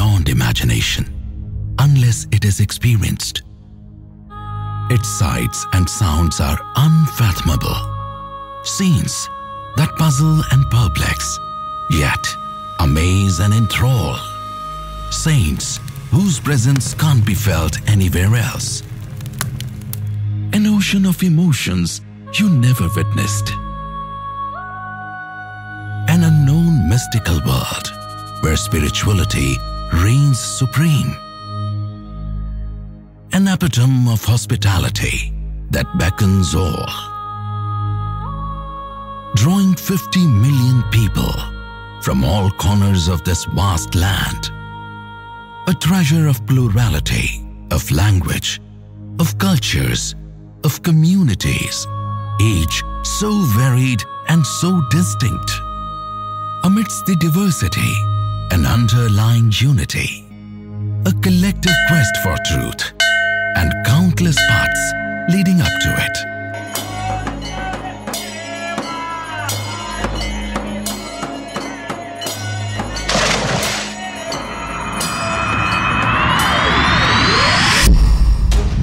beyond imagination unless it is experienced. Its sights and sounds are unfathomable, scenes that puzzle and perplex, yet amaze and enthrall, saints whose presence can't be felt anywhere else. An ocean of emotions you never witnessed. An unknown mystical world where spirituality reigns supreme. An epitome of hospitality that beckons all. Drawing 50 million people from all corners of this vast land. A treasure of plurality, of language, of cultures, of communities, each so varied and so distinct. Amidst the diversity, an underlying unity, a collective quest for truth, and countless paths leading up to it.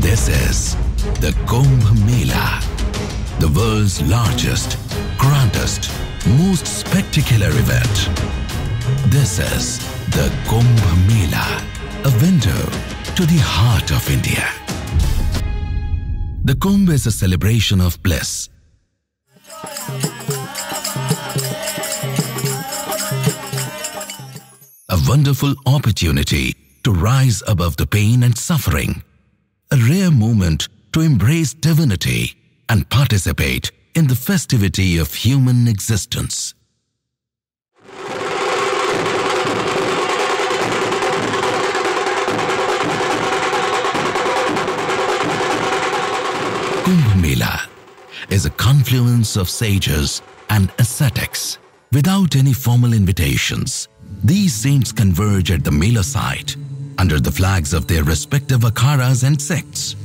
This is the Kumbh Mela, the world's largest, grandest, most spectacular event. This is the Kumbh Mela, a window to the heart of India. The Kumbh is a celebration of bliss. A wonderful opportunity to rise above the pain and suffering. A rare moment to embrace divinity and participate in the festivity of human existence. Kumbh Mela is a confluence of sages and ascetics. Without any formal invitations, these saints converge at the Mela site under the flags of their respective akharas and sects.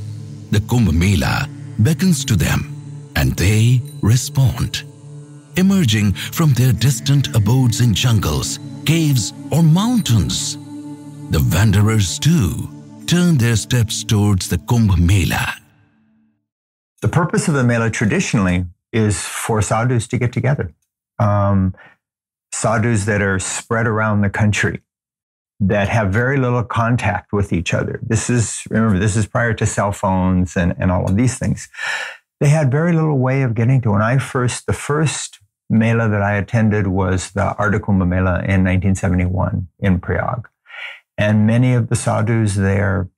The Kumbh Mela beckons to them and they respond, emerging from their distant abodes in jungles, caves or mountains. The wanderers too turn their steps towards the Kumbh Mela. The purpose of the Mela traditionally is for sadhus to get together. Sadhus that are spread around the country, that have very little contact with each other. Remember, this is prior to cell phones and all of these things. They had very little way of getting to. When the first Mela that I attended was the Ardh Kumbh Mela in 1971 in Prayag. And many of the sadhus there,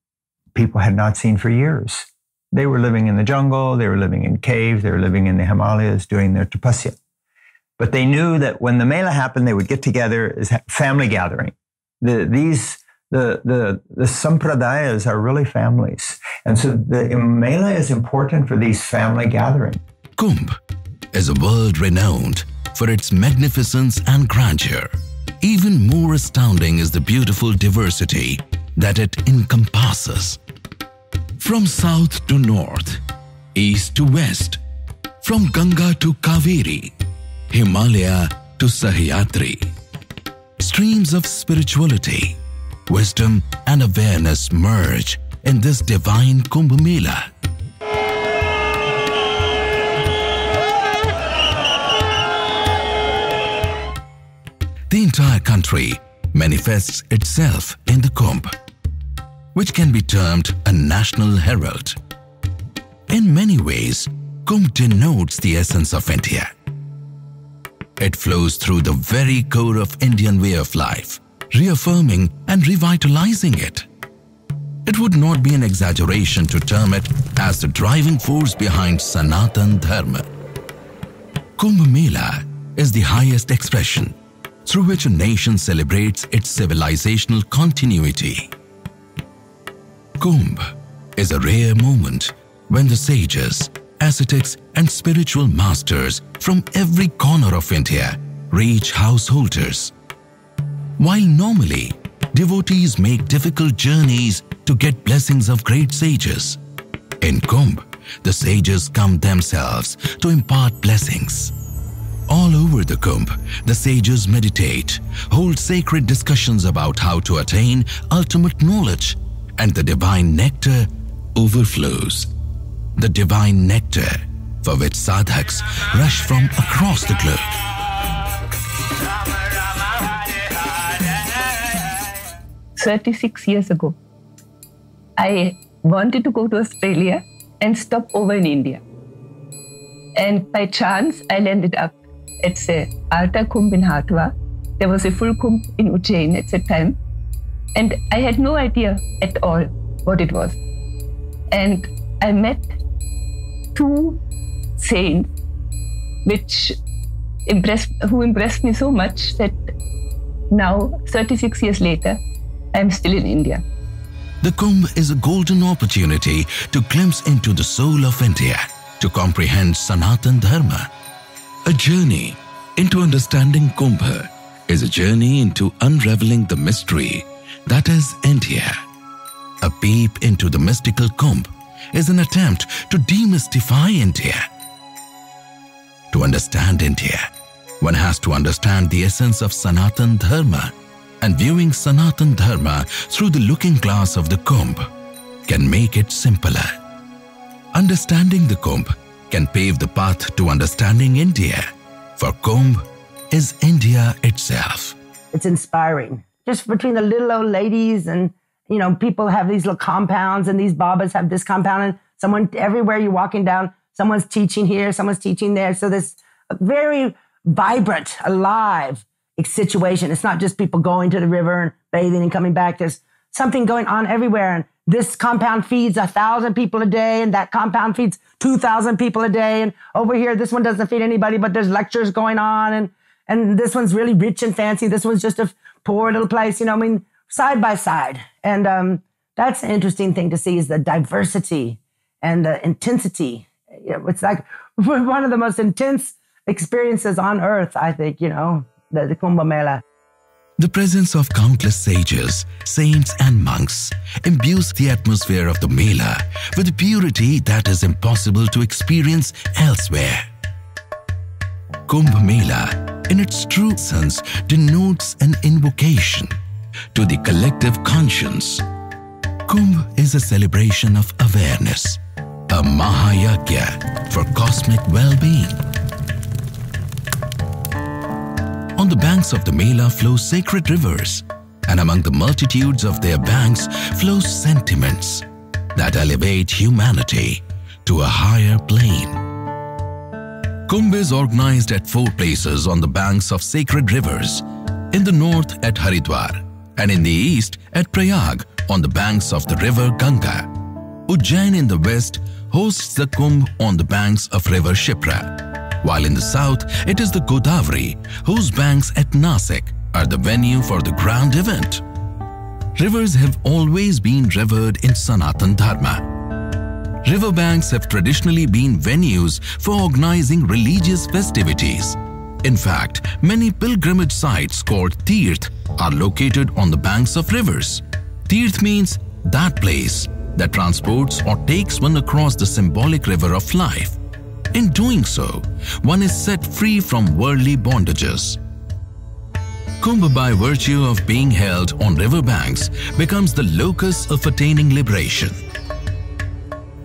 people had not seen for years. They were living in the jungle, they were living in caves, they were living in the Himalayas doing their tapasya. But they knew that when the Mela happened, they would get together as a family gathering. The sampradayas are really families. And so the Mela is important for these family gatherings. Kumbh is a world renowned for its magnificence and grandeur. Even more astounding is the beautiful diversity that it encompasses. From south to north, east to west, from Ganga to Kaveri, Himalaya to Sahyadri. Streams of spirituality, wisdom and awareness merge in this divine Kumbh Mela. The entire country manifests itself in the Kumbh, which can be termed a national herald. In many ways, Kumbh denotes the essence of India. It flows through the very core of Indian way of life, reaffirming and revitalizing it. It would not be an exaggeration to term it as the driving force behind Sanatan Dharma. Kumbh Mela is the highest expression through which a nation celebrates its civilizational continuity. Kumbh is a rare moment when the sages, ascetics and spiritual masters from every corner of India reach householders. While normally, devotees make difficult journeys to get blessings of great sages, in Kumbh, the sages come themselves to impart blessings. All over the Kumbh, the sages meditate, hold sacred discussions about how to attain ultimate knowledge, and the divine nectar overflows. The divine nectar for which sadhaks rush from across the globe. "36 years ago, I wanted to go to Australia and stop over in India. And by chance, I landed up at the Ardh Kumbh in Haridwar. There was a full Kumbh in Ujjain at that time. And I had no idea at all what it was. And I met two saints who impressed me so much that now, 36 years later, I'm still in India." The Kumbh is a golden opportunity to glimpse into the soul of India, to comprehend Sanatan Dharma. A journey into understanding Kumbh is a journey into unraveling the mystery that is India. A peep into the mystical Kumbh is an attempt to demystify India. To understand India, one has to understand the essence of Sanatan Dharma, and viewing Sanatan Dharma through the looking glass of the Kumbh can make it simpler. Understanding the Kumbh can pave the path to understanding India, for Kumbh is India itself. It's inspiring. Just between the little old ladies and, you know, people have these little compounds and these babas have this compound, and someone, everywhere you're walking down, someone's teaching here, someone's teaching there. So this very vibrant, alive situation. It's not just people going to the river and bathing and coming back. There's something going on everywhere. And this compound feeds 1,000 people a day, and that compound feeds 2,000 people a day. And over here, this one doesn't feed anybody, but there's lectures going on. And this one's really rich and fancy. This one's just a poor little place, you know, I mean, side by side. And that's an interesting thing to see, is the diversity and the intensity. You know, it's like one of the most intense experiences on earth, I think, you know, the Kumbh Mela. The presence of countless sages, saints and monks imbues the atmosphere of the Mela with a purity that is impossible to experience elsewhere. Kumbh Mela, in its true sense, denotes an invocation to the collective conscience. Kumbh is a celebration of awareness, a Mahayagya for cosmic well-being. On the banks of the Mela flow sacred rivers, and among the multitudes of their banks flow sentiments that elevate humanity to a higher plane. Kumbh is organized at 4 places on the banks of sacred rivers, in the north at Haridwar, and in the east at Prayag on the banks of the river Ganga. Ujjain in the west hosts the Kumbh on the banks of river Shipra, while in the south, it is the Godavari, whose banks at Nasik are the venue for the grand event. Rivers have always been revered in Sanatan Dharma. Riverbanks have traditionally been venues for organizing religious festivities. In fact, many pilgrimage sites called Tirth are located on the banks of rivers. Tirth means that place that transports or takes one across the symbolic river of life. In doing so, one is set free from worldly bondages. Kumbh, by virtue of being held on riverbanks, becomes the locus of attaining liberation.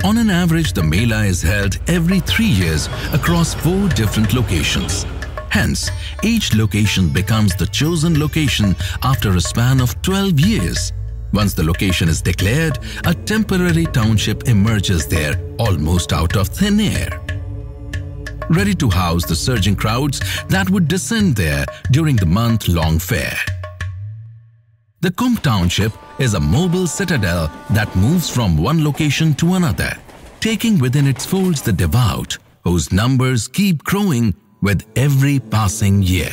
On an average, the Mela is held every 3 years across 4 different locations. Hence, each location becomes the chosen location after a span of 12 years. Once the location is declared, a temporary township emerges there almost out of thin air, ready to house the surging crowds that would descend there during the month-long fair. The Kumbh Township is a mobile citadel that moves from one location to another, taking within its folds the devout, whose numbers keep growing with every passing year.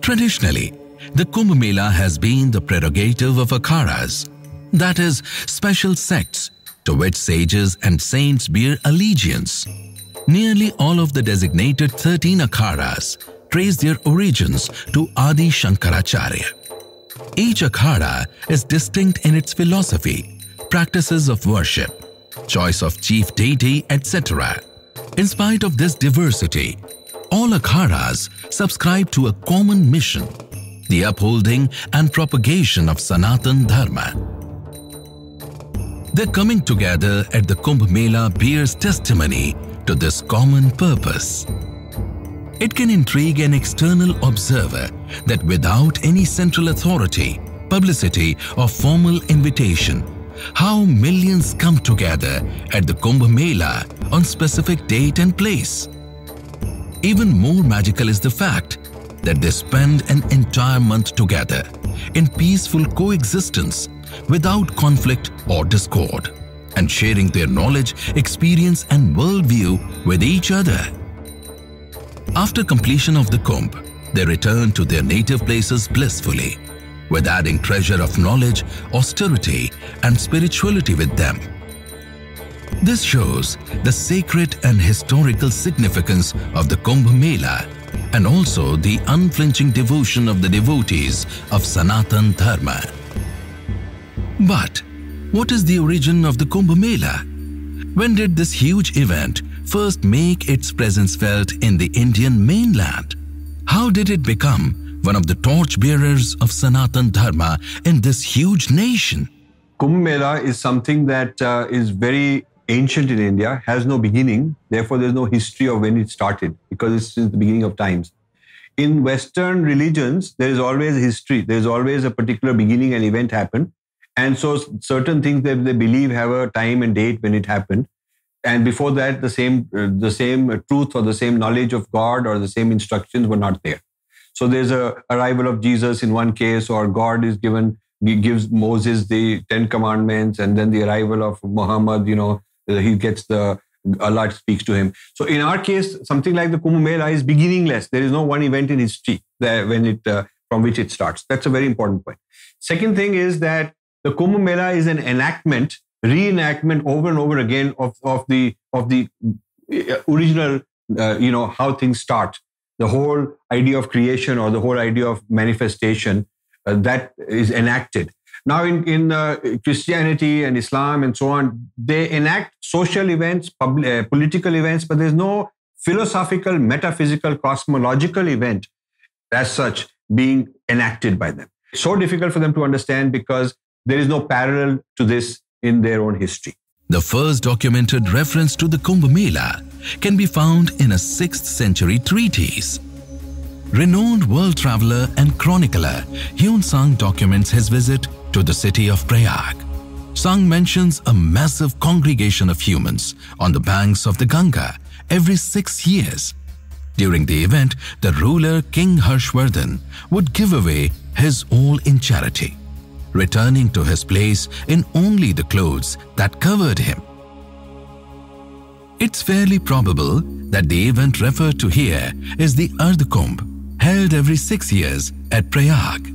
Traditionally, the Kumbh Mela has been the prerogative of akharas, that is, special sects, to which sages and saints bear allegiance. Nearly all of the designated 13 akharas trace their origins to Adi Shankaracharya. Each akhara is distinct in its philosophy, practices of worship, choice of chief deity, etc. In spite of this diversity, all akharas subscribe to a common mission, the upholding and propagation of Sanatan Dharma. Their coming together at the Kumbh Mela bears testimony to this common purpose. It can intrigue an external observer that without any central authority, publicity or formal invitation, how millions come together at the Kumbh Mela on specific date and place. Even more magical is the fact that they spend an entire month together in peaceful coexistence without conflict or discord, and sharing their knowledge, experience and worldview with each other. After completion of the Kumbh, they return to their native places blissfully, with adding treasure of knowledge, austerity and spirituality with them. This shows the sacred and historical significance of the Kumbh Mela and also the unflinching devotion of the devotees of Sanatan Dharma. But what is the origin of the Kumbh Mela? When did this huge event first make its presence felt in the Indian mainland? How did it become one of the torchbearers of Sanatan Dharma in this huge nation? Kumbh Mela is something that is very ancient in India, has no beginning, therefore there's no history of when it started, because it's since the beginning of times. In Western religions, there is always a history, there is always a particular beginning and event happened, and so certain things that they believe have a time and date when it happened, and before that the same truth or the same knowledge of God or the same instructions were not there. So there's a arrival of Jesus in one case, or God is gives Moses the 10 commandments, and then the arrival of Muhammad, he gets Allah speaks to him. So in our case, something like the Kumbh Mela is beginningless. There is no one event in history from which it starts. That's a very important point. Second thing is that the Kumbh Mela is an enactment, reenactment over and over again of the original, how things start. The whole idea of creation or the whole idea of manifestation that is enacted. Now in Christianity and Islam and so on, they enact social events, political events, but there's no philosophical, metaphysical, cosmological event as such being enacted by them. So difficult for them to understand because there is no parallel to this in their own history. The first documented reference to the Kumbh Mela can be found in a 6th century treatise. Renowned world traveler and chronicler Huen Sang documents his visit to the city of Prayag. Sang mentions a massive congregation of humans on the banks of the Ganga every 6 years. During the event, the ruler King Harshvardhan would give away his all in charity, returning to his place in only the clothes that covered him. It's fairly probable that the event referred to here is the Ardh Kumbh, held every 6 years at Prayag.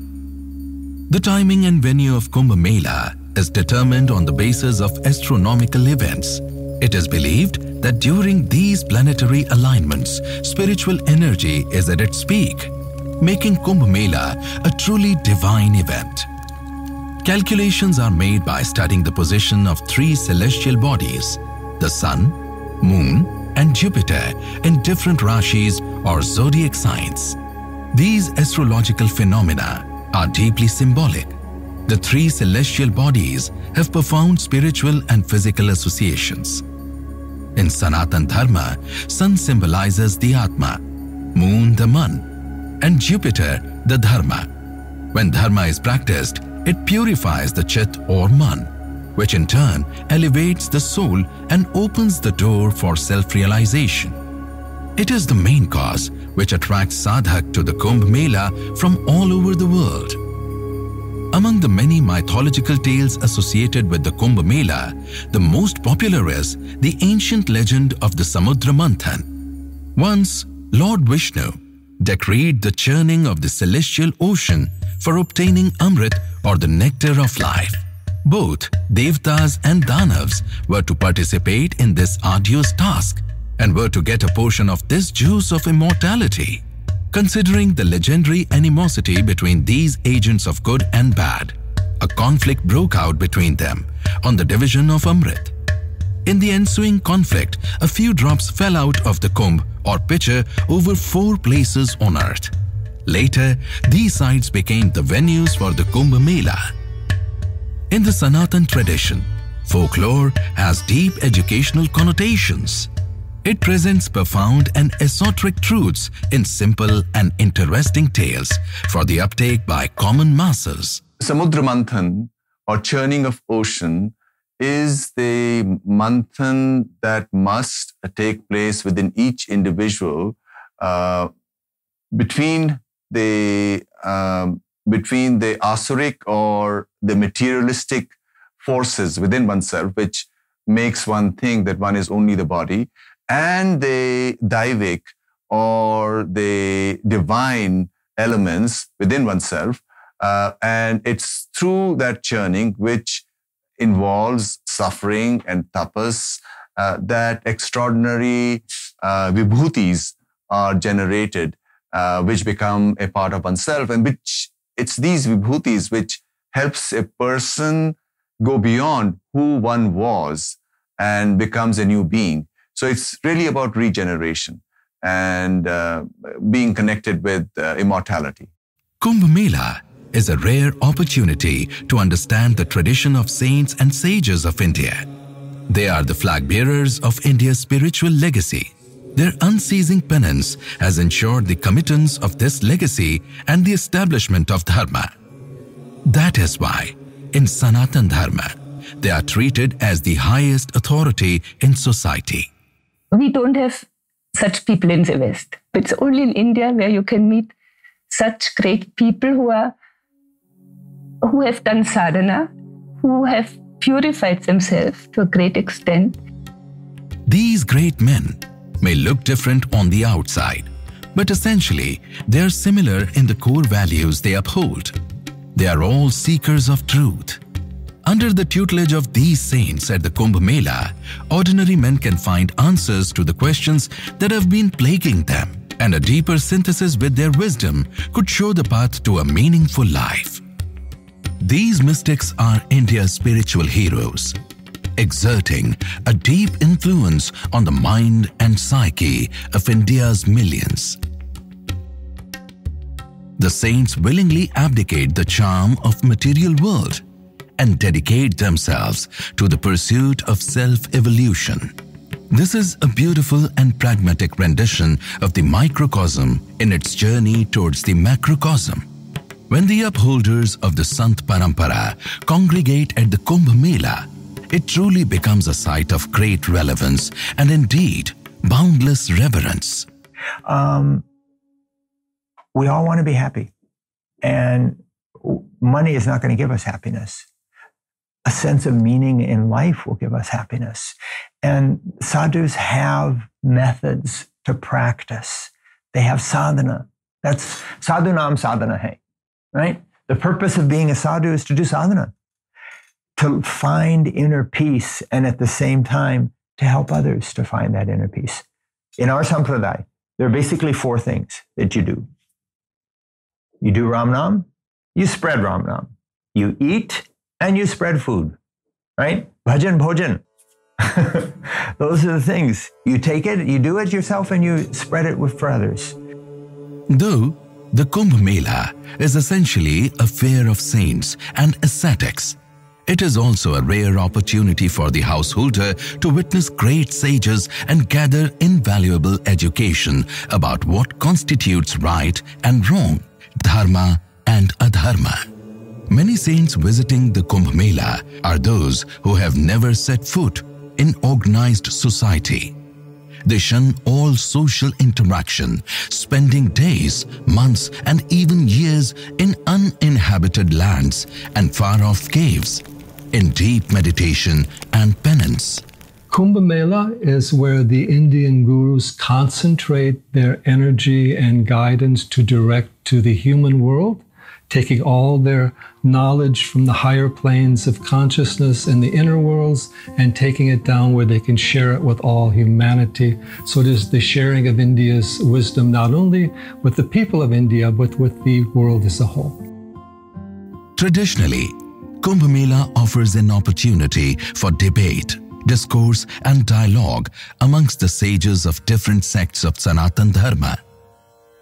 The timing and venue of Kumbh Mela is determined on the basis of astronomical events. It is believed that during these planetary alignments, spiritual energy is at its peak, making Kumbh Mela a truly divine event. Calculations are made by studying the position of 3 celestial bodies, the Sun, Moon and Jupiter, in different rashis or zodiac signs. These astrological phenomena are deeply symbolic. The 3 celestial bodies have profound spiritual and physical associations. In Sanatan Dharma, Sun symbolizes the Atma, Moon the Man, and Jupiter the Dharma. When Dharma is practiced, it purifies the Chit or Man, which in turn elevates the soul and opens the door for self-realization. It is the main cause which attracts sadhak to the Kumbh Mela from all over the world. Among the many mythological tales associated with the Kumbh Mela, the most popular is the ancient legend of the Samudra Manthan. Once, Lord Vishnu decreed the churning of the celestial ocean for obtaining Amrit or the nectar of life. Both Devtas and Danavs were to participate in this arduous task and were to get a portion of this juice of immortality. Considering the legendary animosity between these agents of good and bad, a conflict broke out between them on the division of Amrit. In the ensuing conflict, a few drops fell out of the kumbh or pitcher over four places on earth. Later, these sites became the venues for the Kumbh Mela. In the Sanatan tradition, folklore has deep educational connotations. It presents profound and esoteric truths in simple and interesting tales for the uptake by common masses. Samudra Manthan, or churning of ocean, is the manthan that must take place within each individual between the asuric or the materialistic forces within oneself, which makes one think that one is only the body, and the daivic or the divine elements within oneself. And it's through that churning, which involves suffering and tapas, that extraordinary vibhutis are generated, which become a part of oneself, and which it's these vibhutis which helps a person go beyond who one was and becomes a new being. So it's really about regeneration and being connected with immortality. Kumbh Mela is a rare opportunity to understand the tradition of saints and sages of India. They are the flag bearers of India's spiritual legacy. Their unceasing penance has ensured the committance of this legacy and the establishment of Dharma. That is why, in Sanatan Dharma, they are treated as the highest authority in society. We don't have such people in the West. It's only in India where you can meet such great people who have done sadhana, who have purified themselves to a great extent. These great men may look different on the outside, but essentially they are similar in the core values they uphold. They are all seekers of truth. Under the tutelage of these saints at the Kumbh Mela, ordinary men can find answers to the questions that have been plaguing them, and a deeper synthesis with their wisdom could show the path to a meaningful life. These mystics are India's spiritual heroes, exerting a deep influence on the mind and psyche of India's millions. The saints willingly abdicate the charm of material world and dedicate themselves to the pursuit of self-evolution. This is a beautiful and pragmatic rendition of the microcosm in its journey towards the macrocosm. When the upholders of the Sant Parampara congregate at the Kumbh Mela, it truly becomes a site of great relevance and indeed boundless reverence. We all want to be happy, and money is not going to give us happiness. A sense of meaning in life will give us happiness. And sadhus have methods to practice. They have sadhana. That's sadhunam sadhana hai. Right? The purpose of being a sadhu is to do sadhana, to find inner peace, and at the same time, to help others to find that inner peace. In our sampradaya, there are basically four things that you do. You do Ram Nam, you spread Ram Nam, you eat, and you spread food, right? Bhajan, bhojan. Those are the things. You take it, you do it yourself, and you spread it for others. Though the Kumbh Mela is essentially a fair of saints and ascetics, it is also a rare opportunity for the householder to witness great sages and gather invaluable education about what constitutes right and wrong, dharma and adharma. Many saints visiting the Kumbh Mela are those who have never set foot in organized society. They shun all social interaction, spending days, months, and even years in uninhabited lands and far-off caves, in deep meditation and penance. Kumbh Mela is where the Indian gurus concentrate their energy and guidance to direct to the human world, taking all their knowledge from the higher planes of consciousness in the inner worlds and taking it down where they can share it with all humanity. So it is the sharing of India's wisdom, not only with the people of India, but with the world as a whole. Traditionally, Kumbh Mela offers an opportunity for debate, discourse and dialogue amongst the sages of different sects of Sanatan Dharma.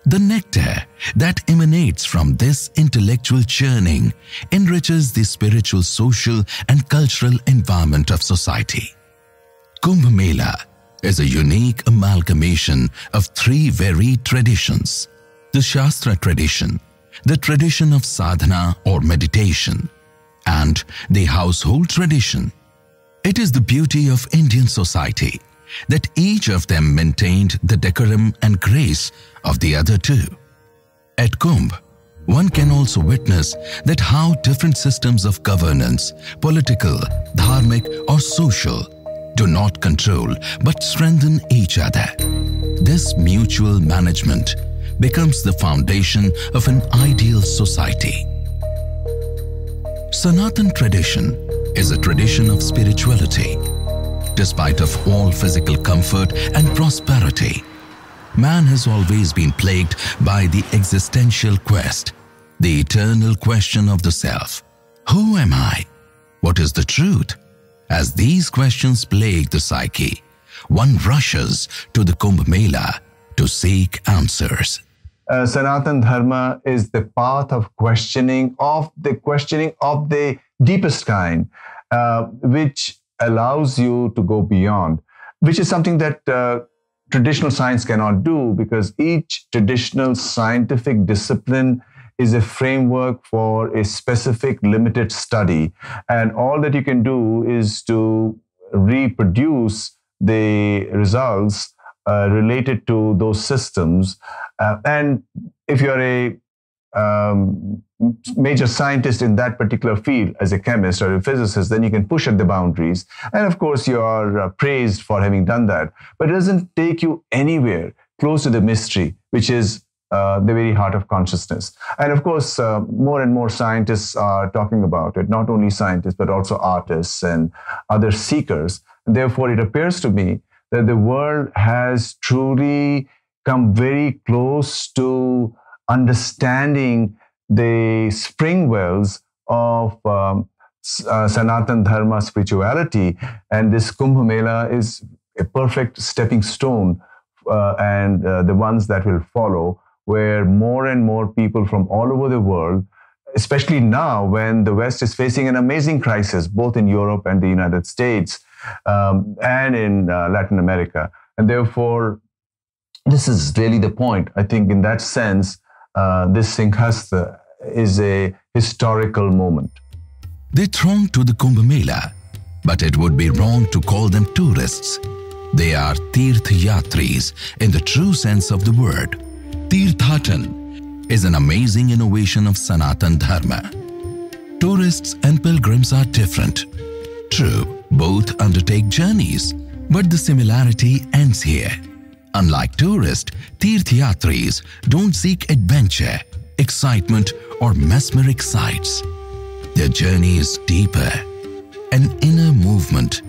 The nectar that emanates from this intellectual churning enriches the spiritual, social and cultural environment of society. Kumbh Mela is a unique amalgamation of three varied traditions: the Shastra tradition, the tradition of sadhana or meditation, and the household tradition. It is the beauty of Indian society that each of them maintained the decorum and grace of the other two. At Kumbh, one can also witness that how different systems of governance, political, dharmic or social, do not control but strengthen each other. This mutual management becomes the foundation of an ideal society. Sanatan tradition is a tradition of spirituality. Despite of all physical comfort and prosperity, man has always been plagued by the existential quest, the eternal question of the self. Who am I? What is the truth? As these questions plague the psyche, one rushes to the Kumbh Mela to seek answers. Sanatan Dharma is the path of questioning of the deepest kind, which allows you to go beyond, which is something that traditional science cannot do, because each traditional scientific discipline is a framework for a specific limited study. And all that you can do is to reproduce the results related to those systems. And if you're a major scientist in that particular field, as a chemist or a physicist, then you can push at the boundaries. And of course, you are praised for having done that. But it doesn't take you anywhere close to the mystery, which is the very heart of consciousness. And of course, more and more scientists are talking about it, not only scientists, but also artists and other seekers. And therefore, it appears to me that the world has truly come very close to understanding the spring wells of Sanatan Dharma spirituality, and this Kumbh Mela is a perfect stepping stone and the ones that will follow, where more and more people from all over the world, especially now when the West is facing an amazing crisis, both in Europe and the United States and in Latin America. And therefore, this is really the point. I think in that sense, this Singhastha is a historical moment. They throng to the Kumbh Mela, but it would be wrong to call them tourists. They are Tirthayatris in the true sense of the word. Tirthatan is an amazing innovation of Sanatan Dharma. Tourists and pilgrims are different. True, both undertake journeys, but the similarity ends here. Unlike tourists, Tirthayatris don't seek adventure, excitement or mesmeric sights. Their journey is deeper, an inner movement,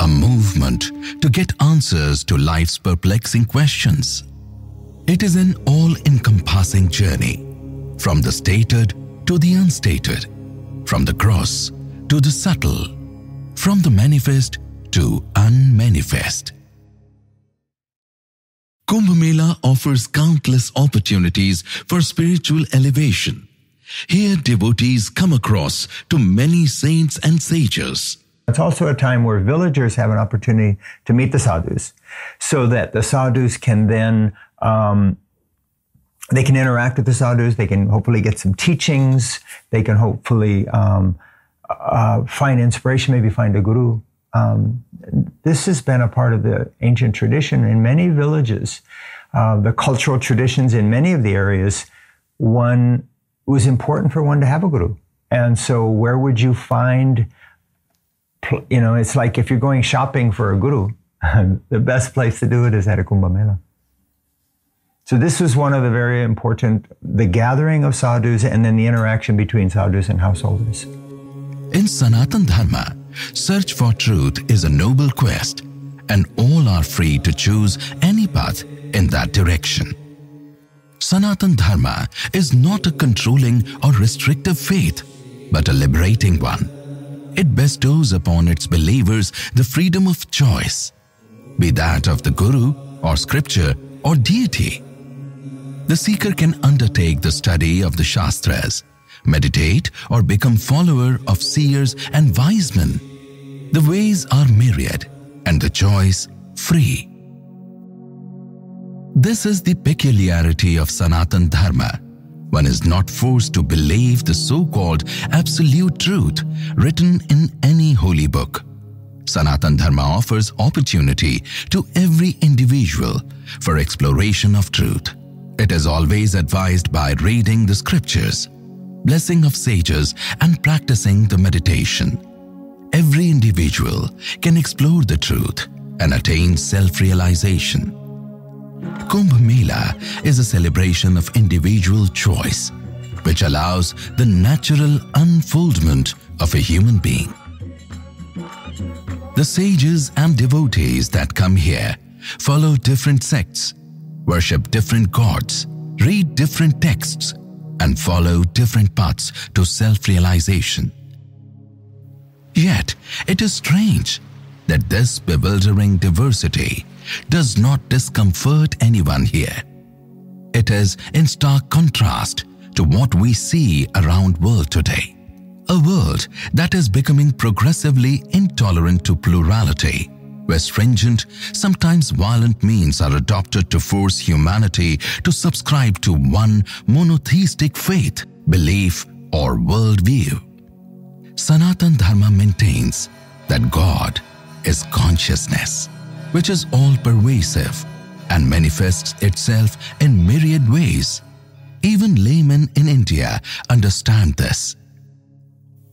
a movement to get answers to life's perplexing questions. It is an all-encompassing journey, from the stated to the unstated, from the gross to the subtle, from the manifest to unmanifest. Kumbh Mela offers countless opportunities for spiritual elevation. Here, devotees come across to many saints and sages. It's also a time where villagers have an opportunity to meet the sadhus, so that the sadhus can then, they can interact with the sadhus, they can hopefully get some teachings, they can hopefully find inspiration, maybe find a guru. This has been a part of the ancient tradition in many villages. The cultural traditions in many of the areas, it was important for one to have a guru. And so where would you find, you know, it's like if you're going shopping for a guru, the best place to do it is at a Kumbh Mela. So this was one of the very important, the gathering of sadhus and then the interaction between sadhus and householders. In Sanatan Dharma, search for truth is a noble quest, and all are free to choose any path in that direction. Sanatan Dharma is not a controlling or restrictive faith, but a liberating one. It bestows upon its believers the freedom of choice, be that of the Guru or scripture or deity. The seeker can undertake the study of the Shastras, meditate or become follower of seers and wise men. The ways are myriad and the choice free. This is the peculiarity of Sanatan Dharma. One is not forced to believe the so-called absolute truth written in any holy book. Sanatan Dharma offers opportunity to every individual for exploration of truth. It is always advised by reading the scriptures, blessing of sages and practicing the meditation. Every individual can explore the truth and attain self-realization. Kumbh Mela is a celebration of individual choice, which allows the natural unfoldment of a human being. The sages and devotees that come here follow different sects, worship different gods, read different texts, and follow different paths to self-realization. Yet, it is strange that this bewildering diversity does not discomfort anyone here. It is in stark contrast to what we see around the world today, a world that is becoming progressively intolerant to plurality, where stringent, sometimes violent means are adopted to force humanity to subscribe to one monotheistic faith, belief, or worldview. Sanatan Dharma maintains that God is consciousness, which is all-pervasive and manifests itself in myriad ways. Even laymen in India understand this.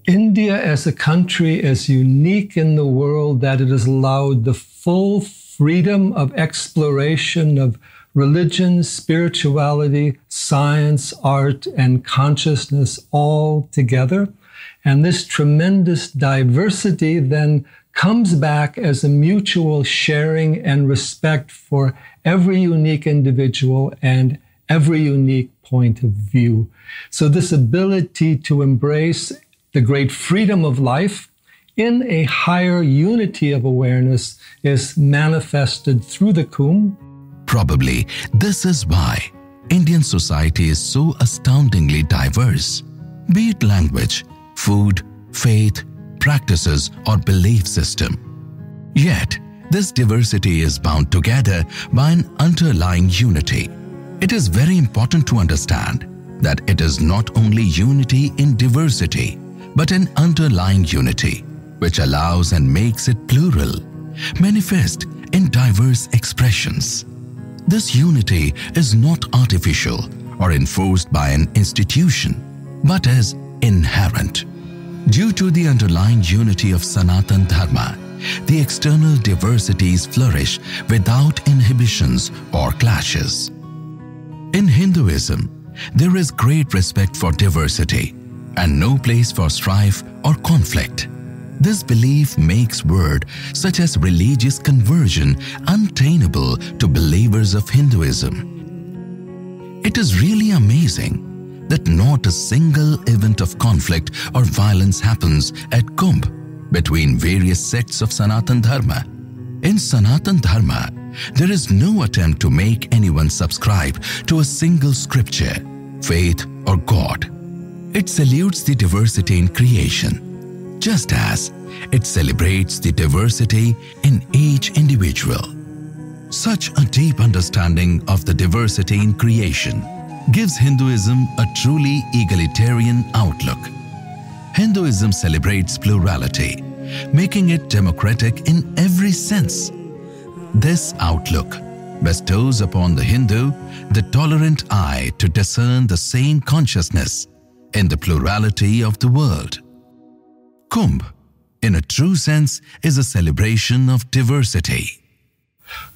India as a country is unique in the world that it has allowed the full freedom of exploration of religion, spirituality, science, art, and consciousness all together. And this tremendous diversity then comes back as a mutual sharing and respect for every unique individual and every unique point of view. So this ability to embrace the great freedom of life in a higher unity of awareness is manifested through the Kumbh. Probably this is why Indian society is so astoundingly diverse, be it language, food, faith, practices or belief system. Yet, this diversity is bound together by an underlying unity. It is very important to understand that it is not only unity in diversity, but an underlying unity, which allows and makes it plural, manifest in diverse expressions. This unity is not artificial or enforced by an institution, but is inherent. Due to the underlying unity of Sanatan Dharma, the external diversities flourish without inhibitions or clashes. In Hinduism, there is great respect for diversity and no place for strife or conflict. This belief makes words such as religious conversion unattainable to believers of Hinduism. It is really amazing that not a single event of conflict or violence happens at Kumbh between various sects of Sanatan Dharma. In Sanatan Dharma, there is no attempt to make anyone subscribe to a single scripture, faith or God. It salutes the diversity in creation, just as it celebrates the diversity in each individual. Such a deep understanding of the diversity in creation gives Hinduism a truly egalitarian outlook. Hinduism celebrates plurality, making it democratic in every sense. This outlook bestows upon the Hindu the tolerant eye to discern the same consciousness in the plurality of the world. Kumbh, in a true sense, is a celebration of diversity.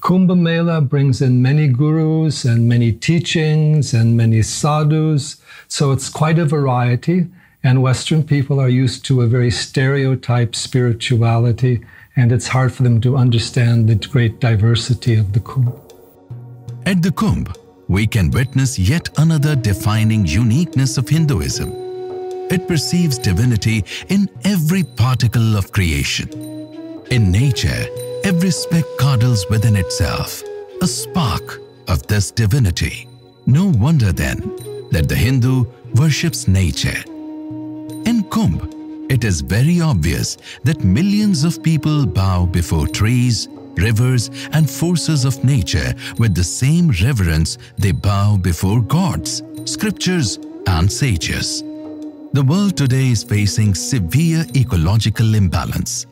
Kumbh Mela brings in many gurus and many teachings and many sadhus, so it's quite a variety, and Western people are used to a very stereotyped spirituality, and it's hard for them to understand the great diversity of the Kumbh. At the Kumbh, we can witness yet another defining uniqueness of Hinduism. it perceives divinity in every particle of creation. In nature, every speck cardles within itself a spark of this divinity. No wonder then that the Hindu worships nature. In Kumbh, it is very obvious that millions of people bow before trees, rivers and forces of nature with the same reverence they bow before gods, scriptures and sages. The world today is facing severe ecological imbalance,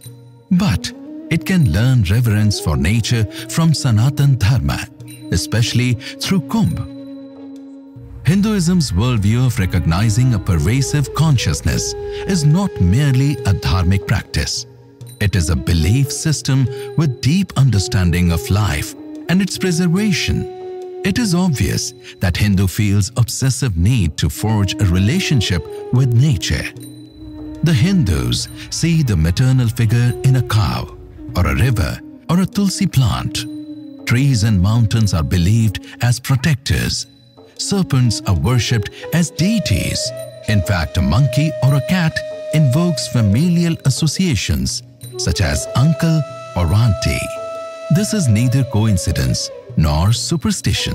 but it can learn reverence for nature from Sanatan Dharma, especially through Kumbh. Hinduism's worldview of recognizing a pervasive consciousness is not merely a dharmic practice. It is a belief system with deep understanding of life and its preservation. It is obvious that Hindu feels obsessive need to forge a relationship with nature. The Hindus see the maternal figure in a cow or a river or a tulsi plant. Trees and mountains are believed as protectors. Serpents are worshipped as deities. In fact, a monkey or a cat invokes familial associations such as uncle or auntie. This is neither coincidence nor superstition.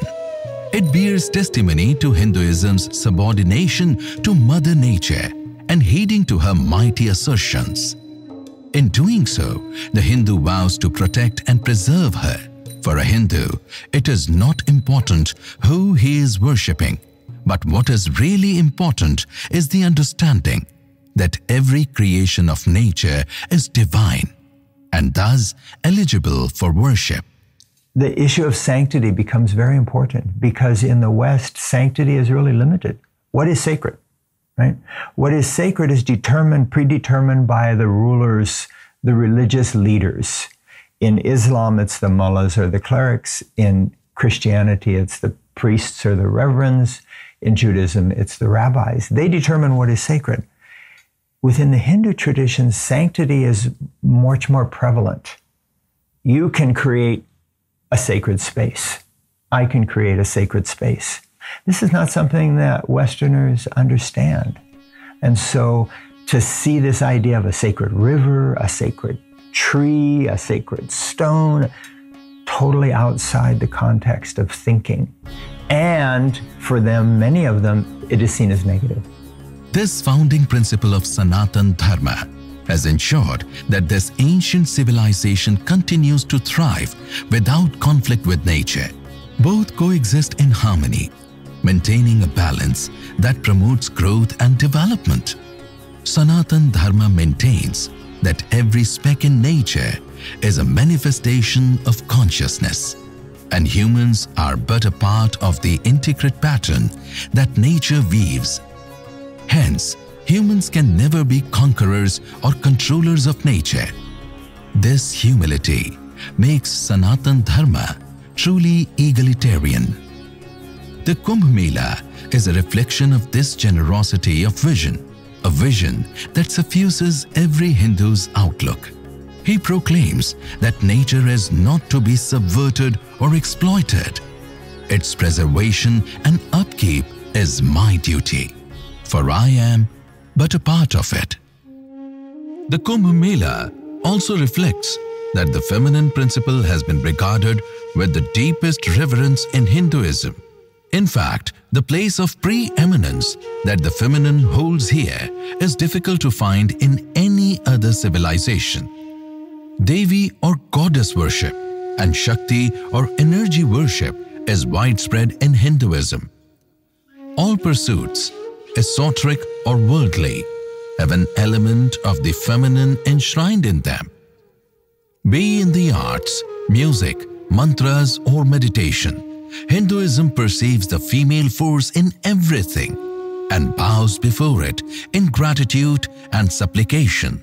It bears testimony to Hinduism's subordination to Mother Nature and heeding to her mighty assertions. In doing so, the Hindu vows to protect and preserve her. For a Hindu, it is not important who he is worshipping, but what is really important is the understanding that every creation of nature is divine and thus eligible for worship. The issue of sanctity becomes very important because in the West, sanctity is really limited. What is sacred, right? What is sacred is determined, predetermined by the rulers, the religious leaders. In Islam, it's the mullahs or the clerics. In Christianity, it's the priests or the reverends. In Judaism, it's the rabbis. They determine what is sacred. Within the Hindu tradition, sanctity is much more prevalent. You can create a sacred space. I can create a sacred space. This is not something that Westerners understand. And so to see this idea of a sacred river, a sacred tree, a sacred stone, totally outside the context of thinking. And for them, many of them, it is seen as negative. This founding principle of Sanatan Dharma has ensured that this ancient civilization continues to thrive without conflict with nature. Both coexist in harmony, maintaining a balance that promotes growth and development. Sanatan Dharma maintains that every speck in nature is a manifestation of consciousness, and humans are but a part of the intricate pattern that nature weaves. Hence, humans can never be conquerors or controllers of nature. This humility makes Sanatan Dharma truly egalitarian. The Kumbh Mela is a reflection of this generosity of vision, a vision that suffuses every Hindu's outlook. He proclaims that nature is not to be subverted or exploited. Its preservation and upkeep is my duty, for I am but a part of it. The Kumbh Mela also reflects that the feminine principle has been regarded with the deepest reverence in Hinduism. In fact, the place of preeminence that the feminine holds here is difficult to find in any other civilization. Devi or goddess worship and Shakti or energy worship is widespread in Hinduism. All pursuits, esoteric or worldly, have an element of the feminine enshrined in them. Be in the arts, music, mantras or meditation, Hinduism perceives the female force in everything and bows before it in gratitude and supplication.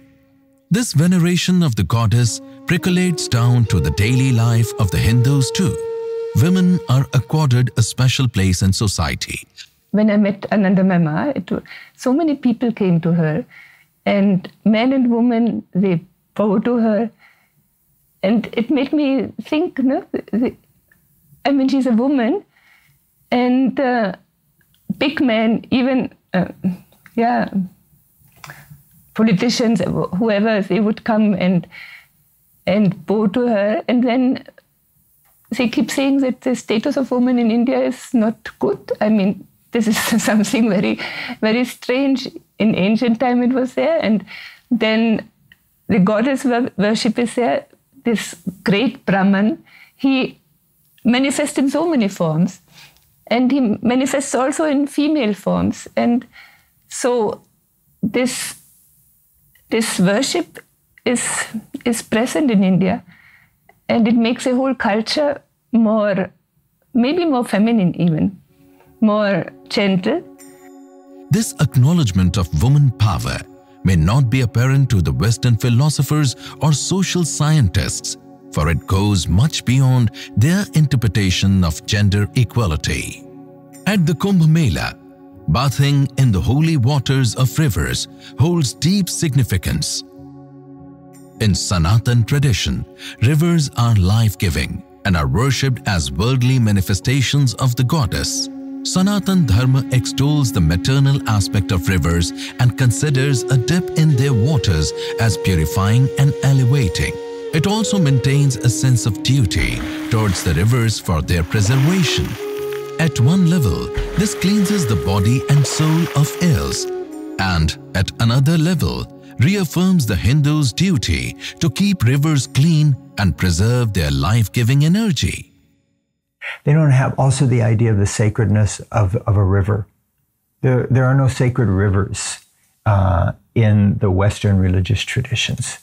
This veneration of the goddess percolates down to the daily life of the Hindus too. Women are accorded a special place in society. When I met Anandamama, so many people came to her, and men and women, they bowed to her. And it made me think, no? I mean, she's a woman, and big men, even, yeah, politicians, whoever, they would come and bow to her. And then they keep saying that the status of women in India is not good. I mean, this is something very, very strange. In ancient time it was there, and then the goddess worship is there. This great Brahman, he manifests in so many forms, and he manifests also in female forms. And so this worship is present in India, and it makes the whole culture more, maybe more feminine even, more gentle. This acknowledgement of woman power may not be apparent to the Western philosophers or social scientists, for it goes much beyond their interpretation of gender equality. At the Kumbh Mela, bathing in the holy waters of rivers holds deep significance. In Sanatan tradition, rivers are life-giving and are worshipped as worldly manifestations of the goddess. Sanatan Dharma extols the maternal aspect of rivers and considers a dip in their waters as purifying and elevating. It also maintains a sense of duty towards the rivers for their preservation. At one level, this cleanses the body and soul of ills, and at another level, reaffirms the Hindu's duty to keep rivers clean and preserve their life-giving energy. They don't have also the idea of the sacredness of a river. There are no sacred rivers in the Western religious traditions.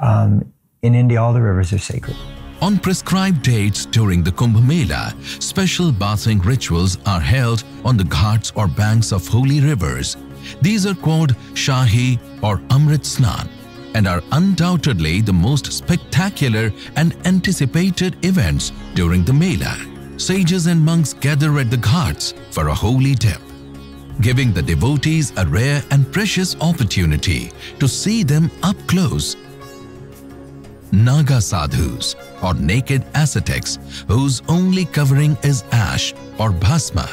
In India, all the rivers are sacred. On prescribed dates during the Kumbh Mela, special bathing rituals are held on the ghats or banks of holy rivers. These are called Shahi or Amrit Snan, and are undoubtedly the most spectacular and anticipated events during the Mela. Sages and monks gather at the ghats for a holy dip, giving the devotees a rare and precious opportunity to see them up close. Naga sadhus or naked ascetics whose only covering is ash or bhasma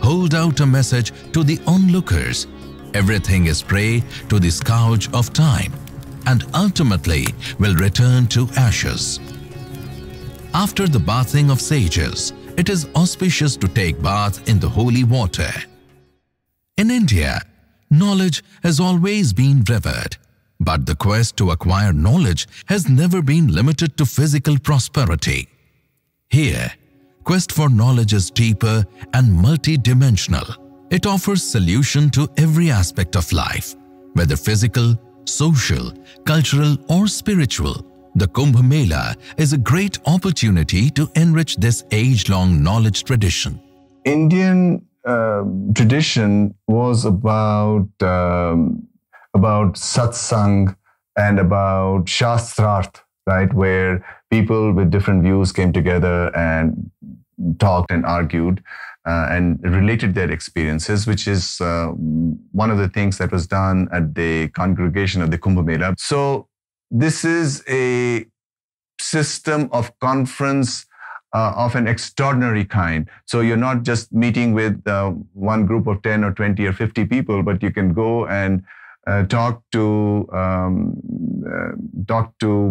hold out a message to the onlookers. Everything is prey to the scourge of time and ultimately will return to ashes. After the bathing of sages, it is auspicious to take bath in the holy water. In India, knowledge has always been revered, but the quest to acquire knowledge has never been limited to physical prosperity. Here, quest for knowledge is deeper and multidimensional. It offers solution to every aspect of life, whether physical, social, cultural or spiritual. The Kumbh Mela is a great opportunity to enrich this age-long knowledge tradition. Indian tradition was about satsang and about shastrarth, right, where people with different views came together and talked and argued and related their experiences, which is one of the things that was done at the congregation of the Kumbh Mela. So this is a system of conference of an extraordinary kind. So you're not just meeting with one group of 10 or 20 or 50 people, but you can go and talk to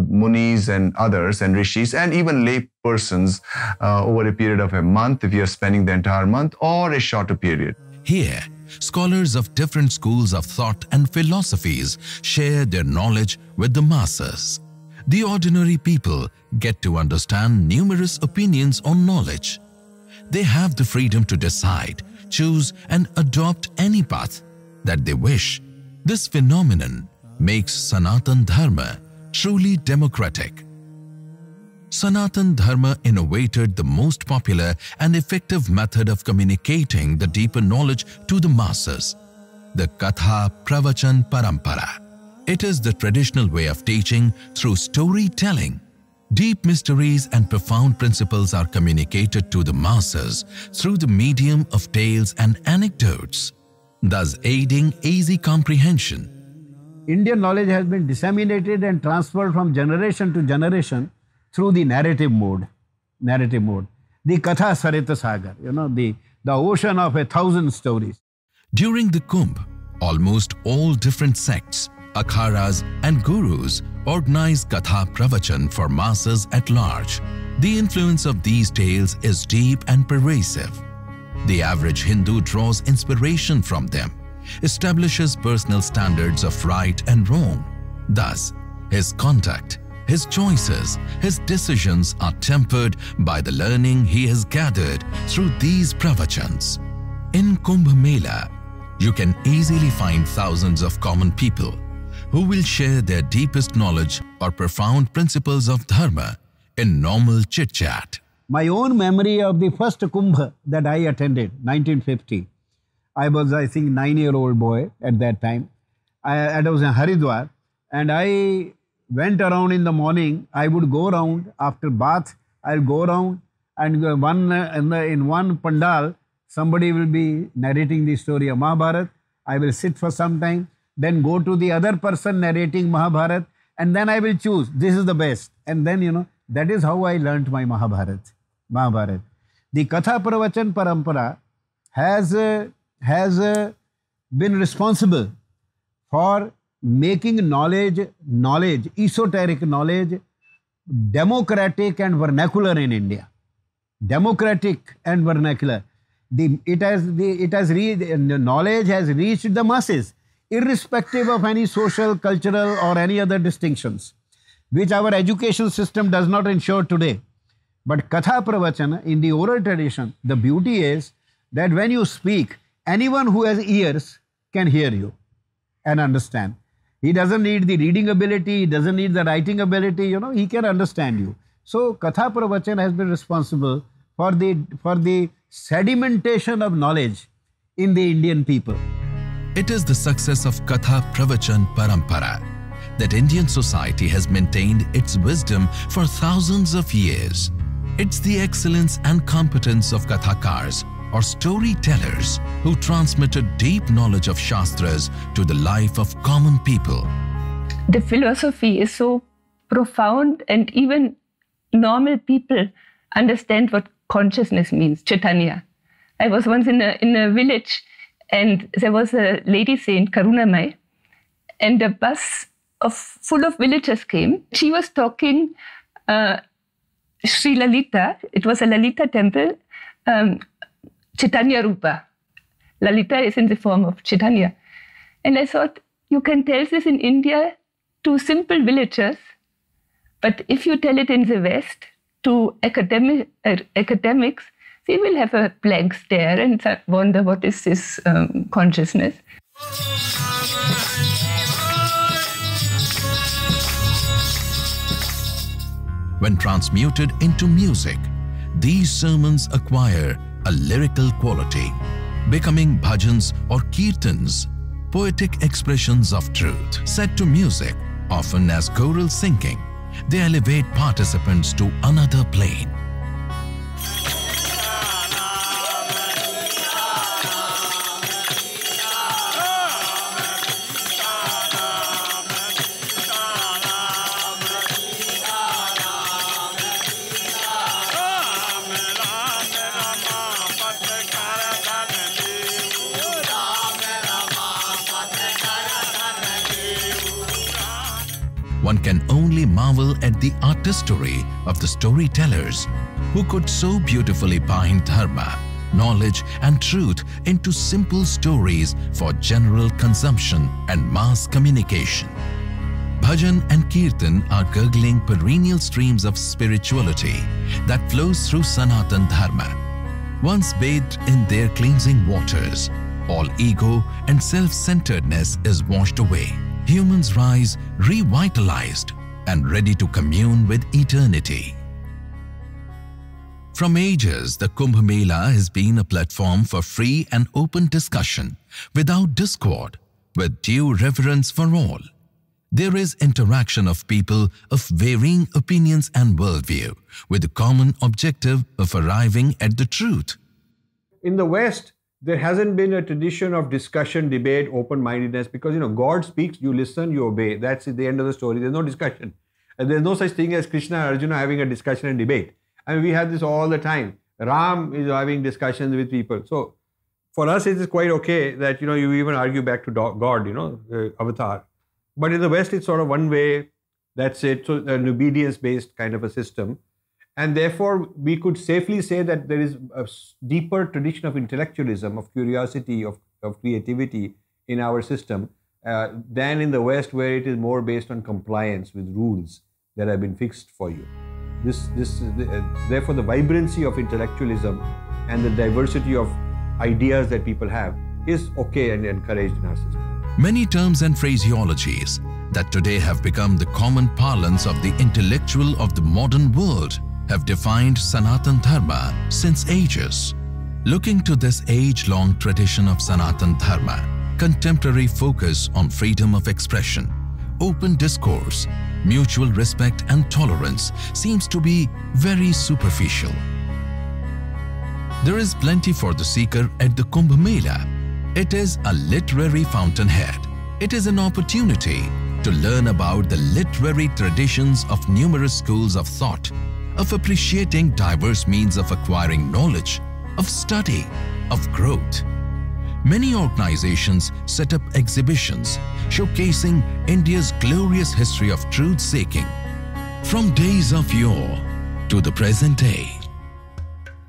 munis and others and rishis and even lay persons over a period of a month if you're spending the entire month or a shorter period. Here, scholars of different schools of thought and philosophies share their knowledge with the masses. The ordinary people get to understand numerous opinions on knowledge. They have the freedom to decide, choose and adopt any path that they wish. This phenomenon makes Sanatan Dharma truly democratic. Sanatan Dharma innovated the most popular and effective method of communicating the deeper knowledge to the masses, the Katha Pravachan Parampara. It is the traditional way of teaching through storytelling. Deep mysteries and profound principles are communicated to the masses through the medium of tales and anecdotes, thus aiding easy comprehension. Indian knowledge has been disseminated and transferred from generation to generation through the narrative mode. The Katha Sarita Sagar, you know, the ocean of 1,000 stories. During the Kumbh, almost all different sects akharas, and gurus organized Katha Pravachan for masses at large. The influence of these tales is deep and pervasive. The average Hindu draws inspiration from them, establishes personal standards of right and wrong. Thus, his conduct, his choices, his decisions are tempered by the learning he has gathered through these pravachans. In Kumbh Mela, you can easily find thousands of common people who will share their deepest knowledge or profound principles of dharma in normal chit-chat. My own memory of the first Kumbh that I attended, 1950. I was, I think, 9-year-old boy at that time. I was in Haridwar, and I went around in the morning. I would go around after bath. I'll go around, and in one pandal, somebody will be narrating the story of Mahabharat. I will sit for some time, then go to the other person narrating Mahabharat, and then I will choose, this is the best. And then, you know, that is how I learnt my Mahabharat. The Katha Pravachan Parampara has been responsible for making knowledge, esoteric knowledge, democratic and vernacular in India. Democratic and vernacular. Knowledge has reached the masses, irrespective of any social, cultural or any other distinctions, which our education system does not ensure today. But Katha Pravachana, in the oral tradition, the beauty is that when you speak, anyone who has ears can hear you and understand. He doesn't need the reading ability, he doesn't need the writing ability, you know, he can understand you. So Katha Pravachana has been responsible for the sedimentation of knowledge in the Indian people. It is the success of Katha Pravachan Parampara that Indian society has maintained its wisdom for thousands of years. It's the excellence and competence of Kathakars or storytellers who transmitted deep knowledge of Shastras to the life of common people. The philosophy is so profound, and even normal people understand what consciousness means, Chaitanya. I was once in a village, and there was a lady saint, Karunamai, and a bus full of villagers came. She was talking Shri Lalita. It was a Lalita temple, Chaitanya Rupa. Lalita is in the form of Chaitanya. And I thought, you can tell this in India to simple villagers, but if you tell it in the West to academics, they will have a blank stare and wonder, what is this consciousness? When transmuted into music, these sermons acquire a lyrical quality, becoming bhajans or kirtans, poetic expressions of truth. Set to music, often as choral singing, they elevate participants to another plane. One can only marvel at the artistry of the storytellers who could so beautifully bind dharma, knowledge and truth into simple stories for general consumption and mass communication. Bhajan and Kirtan are gurgling perennial streams of spirituality that flows through Sanatan Dharma. Once bathed in their cleansing waters, all ego and self-centeredness is washed away. Humans rise revitalized and ready to commune with eternity. From ages, the Kumbh Mela has been a platform for free and open discussion, without discord, with due reverence for all. There is interaction of people of varying opinions and worldview, with the common objective of arriving at the truth. In the West, there hasn't been a tradition of discussion, debate, open-mindedness, because, you know, God speaks, you listen, you obey. That's the end of the story. There's no discussion. And there's no such thing as Krishna and Arjuna having a discussion and debate. I mean, we have this all the time. Ram is having discussions with people. So, for us, it is quite okay that, you know, you even argue back to God, you know, avatar. But in the West, it's sort of one way, that's it, so an obedience-based kind of a system. And therefore, we could safely say that there is a deeper tradition of intellectualism, of curiosity, of creativity in our system than in the West, where it is more based on compliance with rules that have been fixed for you. Therefore, the vibrancy of intellectualism and the diversity of ideas that people have is okay and encouraged in our system. Many terms and phraseologies that today have become the common parlance of the intellectual of the modern world have defined Sanatan Dharma since ages. Looking to this age-long tradition of Sanatan Dharma, contemporary focus on freedom of expression, open discourse, mutual respect and tolerance seems to be very superficial. There is plenty for the seeker at the Kumbh Mela. It is a literary fountainhead. It is an opportunity to learn about the literary traditions of numerous schools of thought, of appreciating diverse means of acquiring knowledge, of study, of growth. Many organizations set up exhibitions showcasing India's glorious history of truth-seeking, from days of yore to the present day.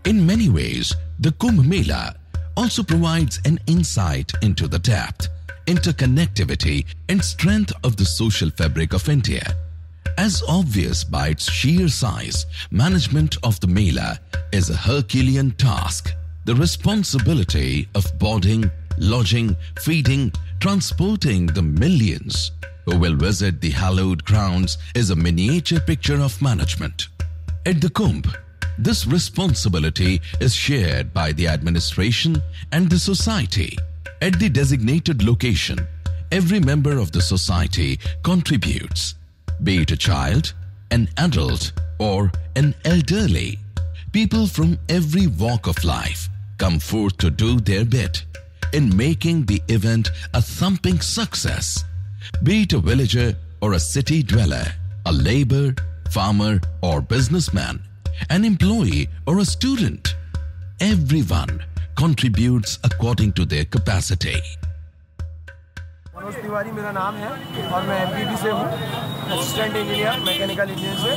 In many ways, the Kumbh Mela also provides an insight into the depth, interconnectivity and strength of the social fabric of India. As obvious by its sheer size, management of the Mela is a Herculean task. The responsibility of boarding, lodging, feeding, transporting the millions who will visit the hallowed grounds is a miniature picture of management. At the Kumbh, this responsibility is shared by the administration and the society. At the designated location, every member of the society contributes, be it a child, an adult or an elderly. People from every walk of life come forth to do their bit in making the event a thumping success. Be it a villager or a city dweller, a laborer, farmer or businessman, an employee or a student, everyone contributes according to their capacity. Manoj Tiwari मेरा नाम है और मैं empty से हूँ, assistant engineer mechanical engineer से,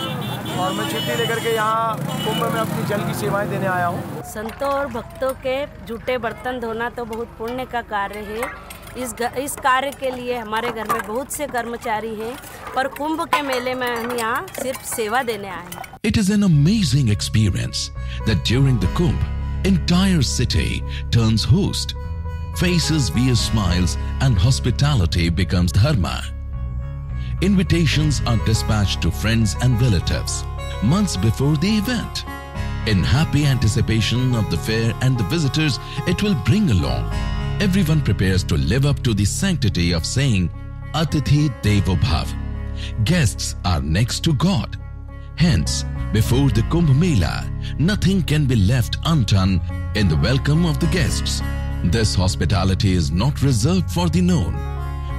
और मैं छुट्टी लेकर के यहाँ कुंभ में अपनी जल की सेवाएं देने आया हूँ। संतों और भक्तों के जूठे बर्तन धोना तो बहुत पुण्य का कार्य है। इस कार्य के लिए हमारे घर में बहुत से कर्मचारी हैं, पर कुंभ के मेले में हम यहाँ सिर्फ सेवा देने आए हैं। It is an amazing experience that during the Kumbh, entire city turns host. Faces via smiles and hospitality becomes dharma. Invitations are dispatched to friends and relatives months before the event. In happy anticipation of the fair and the visitors it will bring along, everyone prepares to live up to the sanctity of saying Atithi Devobhav. Guests are next to God. Hence, before the Kumbh Mela, nothing can be left undone in the welcome of the guests. This hospitality is not reserved for the known,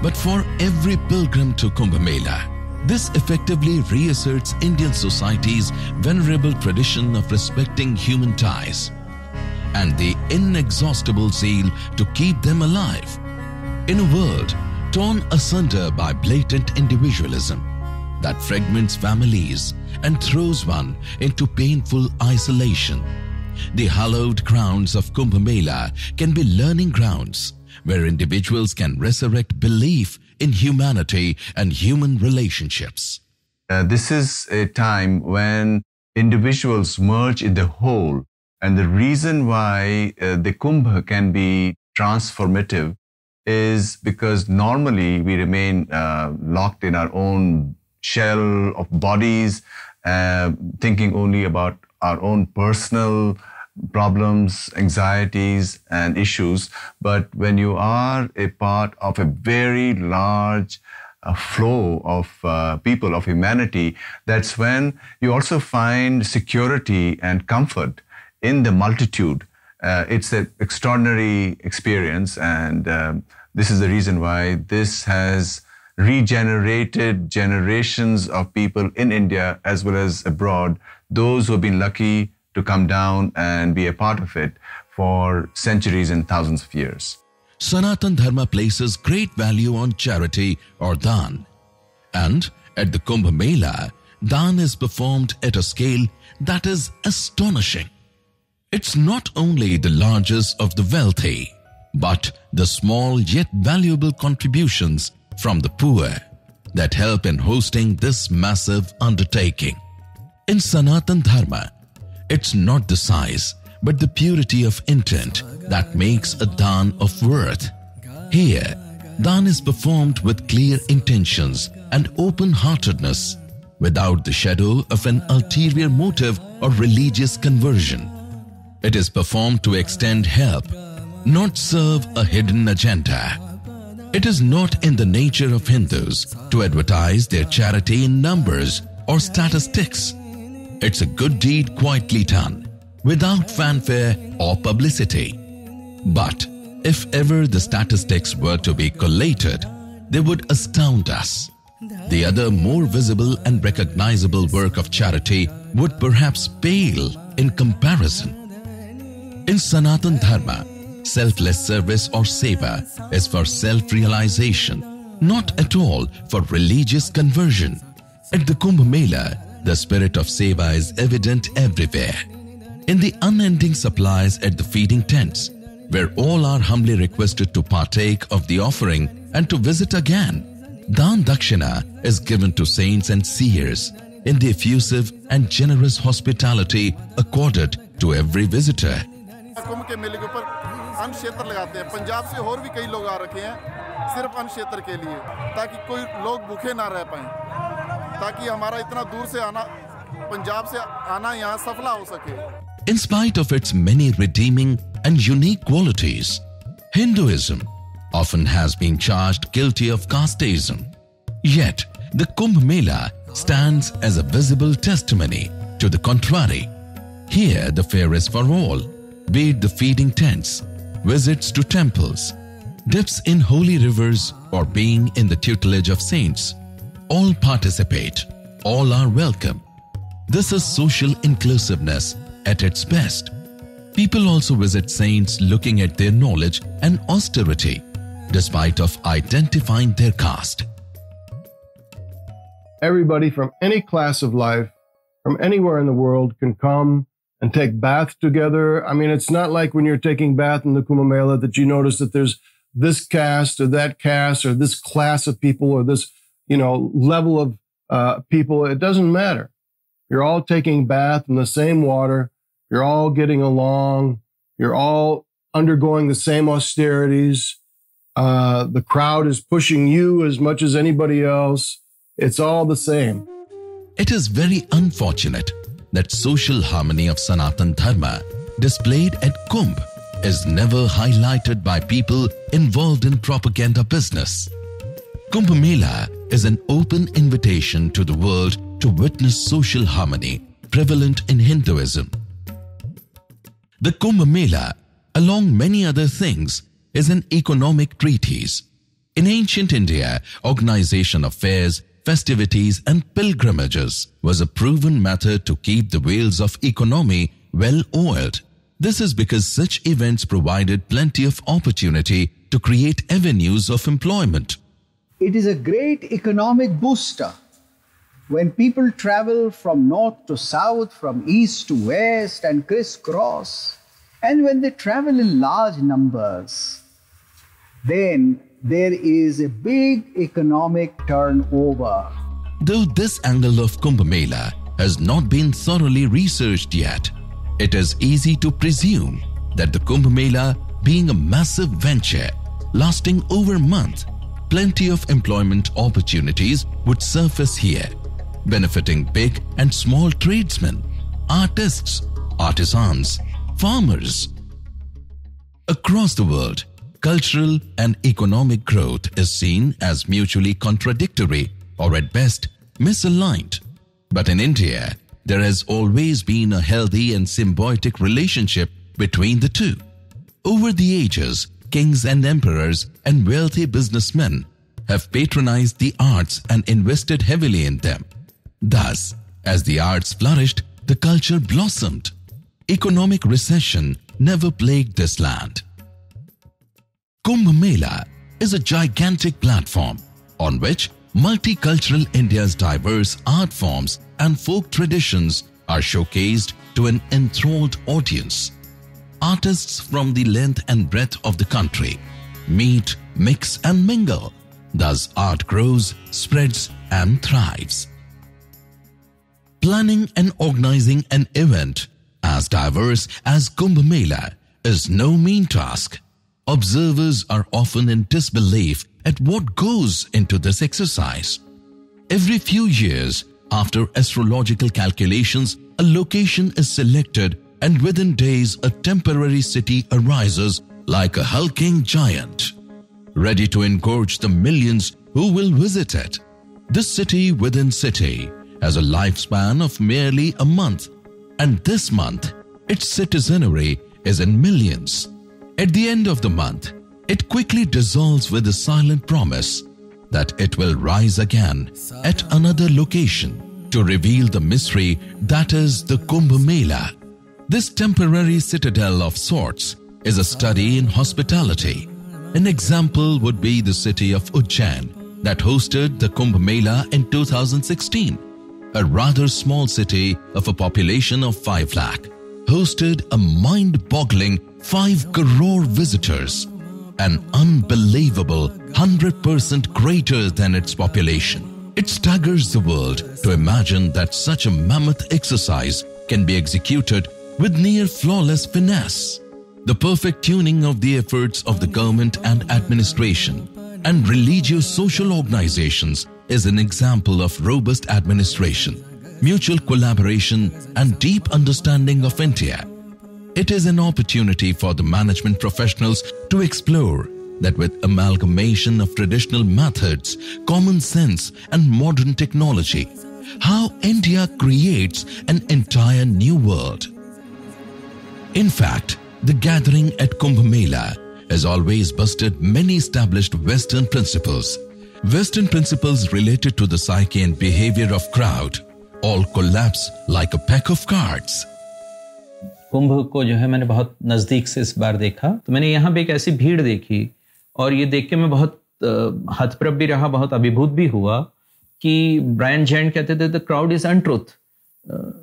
but for every pilgrim to Kumbh Mela. This effectively reasserts Indian society's venerable tradition of respecting human ties and the inexhaustible zeal to keep them alive. In a world torn asunder by blatant individualism that fragments families and throws one into painful isolation, the hallowed grounds of Kumbh Mela can be learning grounds where individuals can resurrect belief in humanity and human relationships. This is a time when individuals merge in the whole, and the reason why the Kumbh can be transformative is because normally we remain locked in our own shell of bodies, thinking only about our own personal problems, anxieties and issues. But when you are a part of a very large flow of people, of humanity, that's when you also find security and comfort in the multitude. It's an extraordinary experience, and this is the reason why this has regenerated generations of people in India as well as abroad, those who have been lucky to come down and be a part of it for centuries and thousands of years. Sanatan Dharma places great value on charity or daan, and at the Kumbh Mela, daan is performed at a scale that is astonishing. It's not only the largest of the wealthy, but the small yet valuable contributions from the poor that help in hosting this massive undertaking. In Sanatan Dharma, it's not the size but the purity of intent that makes a daan of worth. Here, daan is performed with clear intentions and open-heartedness, without the shadow of an ulterior motive or religious conversion. It is performed to extend help, not serve a hidden agenda. It is not in the nature of Hindus to advertise their charity in numbers or statistics. It's a good deed quietly done, without fanfare or publicity. But if ever the statistics were to be collated, they would astound us. The other more visible and recognizable work of charity would perhaps pale in comparison. In Sanatan Dharma, selfless service or seva is for self-realization, not at all for religious conversion. At the Kumbh Mela, the spirit of seva is evident everywhere. In the unending supplies at the feeding tents, where all are humbly requested to partake of the offering and to visit again, Daan Dakshina is given to saints and seers in the effusive and generous hospitality accorded to every visitor. In spite of its many redeeming and unique qualities, Hinduism often has been charged guilty of casteism. Yet, the Kumbh Mela stands as a visible testimony to the contrary. Here, the fare is for all, be it the feeding tents, visits to temples, dips in holy rivers, or being in the tutelage of saints. All participate, all are welcome. This is social inclusiveness at its best. People also visit saints looking at their knowledge and austerity, despite of identifying their caste. Everybody from any class of life, from anywhere in the world, can come and take bath together. I mean, it's not like when you're taking bath in the Kumbh Mela that you notice that there's this caste or this class of people or this, level of people. It doesn't matter. You're all taking bath in the same water. You're all getting along. You're all undergoing the same austerities. The crowd is pushing you as much as anybody else. It's all the same. It is very unfortunate that social harmony of Sanatan Dharma displayed at Kumbh is never highlighted by people involved in propaganda business. Kumbh Mela is an open invitation to the world to witness social harmony prevalent in Hinduism. The Kumbh Mela, along many other things, is an economic treatise. In ancient India, organization of fairs, festivities and pilgrimages was a proven method to keep the wheels of economy well-oiled. This is because such events provided plenty of opportunity to create avenues of employment. It is a great economic booster. When people travel from north to south, from east to west and crisscross, and when they travel in large numbers, then there is a big economic turnover. Though this angle of Kumbh Mela has not been thoroughly researched yet, it is easy to presume that the Kumbh Mela, being a massive venture lasting over a month, plenty of employment opportunities would surface here, benefiting big and small tradesmen, artists, artisans, farmers. Across the world, cultural and economic growth is seen as mutually contradictory or at best misaligned. But in India, there has always been a healthy and symbiotic relationship between the two. Over the ages, kings and emperors and wealthy businessmen have patronized the arts and invested heavily in them. Thus, as the arts flourished, the culture blossomed. Economic recession never plagued this land. Kumbh Mela is a gigantic platform on which multicultural India's diverse art forms and folk traditions are showcased to an enthralled audience. Artists from the length and breadth of the country meet, mix and mingle. Thus art grows, spreads and thrives. Planning and organizing an event as diverse as Kumbh Mela is no mean task. Observers are often in disbelief at what goes into this exercise. Every few years, after astrological calculations, a location is selected and within days a temporary city arises like a hulking giant, ready to engorge the millions who will visit it. This city within city has a lifespan of merely a month, and this month its citizenry is in millions. At the end of the month, it quickly dissolves with a silent promise that it will rise again at another location to reveal the mystery that is the Kumbh Mela. This temporary citadel of sorts is a study in hospitality. An example would be the city of Ujjain that hosted the Kumbh Mela in 2016. A rather small city of a population of 5 lakh hosted a mind-boggling 5 crore visitors, an unbelievable 100% greater than its population. It staggers the world to imagine that such a mammoth exercise can be executed with near flawless finesse. The perfect tuning of the efforts of the government and administration and religious social organizations is an example of robust administration, mutual collaboration and deep understanding of India. It is an opportunity for the management professionals to explore that with amalgamation of traditional methods, common sense and modern technology, how India creates an entire new world. In fact, the gathering at Kumbh Mela has always busted many established Western principles. Western principles related to the psyche and behavior of crowd all collapse like a pack of cards. कुंभ को जो है मैंने बहुत नज़दीक से इस बार देखा, तो मैंने यहाँ पे एक ऐसी भीड़ देखी और ये देख के मैं बहुत हतप्रभ भी रहा, बहुत अभिभूत भी हुआ कि ब्रायन जैन कहते थे द क्राउड इज अनट्रुथ,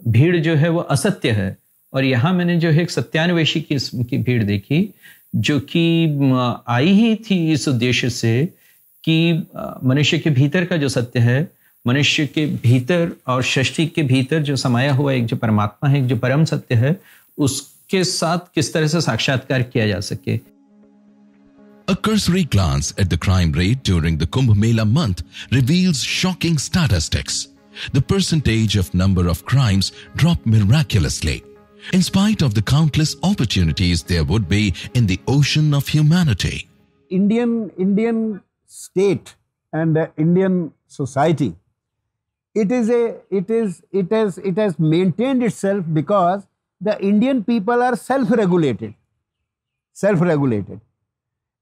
भीड़ जो है वो असत्य है. और यहाँ मैंने जो है एक सत्यान्वेषी की भीड़ देखी जो कि आई ही थी इस उद्देश्य से कि मनुष्य के भीतर का जो सत्य है, मनुष्य के भीतर और सृष्टि के भीतर जो समाया हुआ एक जो परमात्मा है, एक जो परम सत्य है, उसके साथ किस तरह से साक्षात्कार किया जा सके. A cursory glance at the crime rate during the Kumbh Mela month reveals shocking statistics. The percentage of number of crimes dropped miraculously. In spite of the countless opportunities there would be in the ocean of humanity. Indian state and Indian society, it has maintained itself because the Indian people are self-regulated.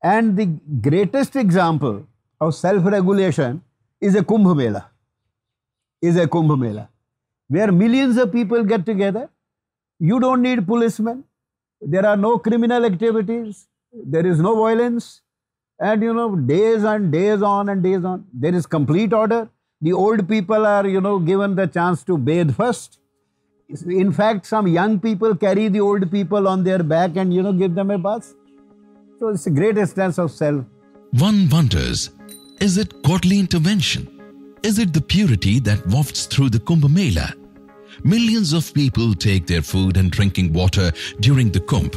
And the greatest example of self-regulation is a Kumbh Mela, where millions of people get together. You don't need policemen. There are no criminal activities. There is no violence. And days and days on and days on. There is complete order. The old people are, given the chance to bathe first. In fact, some young people carry the old people on their back and, give them a bath. So it's the greatest sense of self. One wonders, is it godly intervention? Is it the purity that wafts through the Kumbh Mela? Millions of people take their food and drinking water during the Kumbh,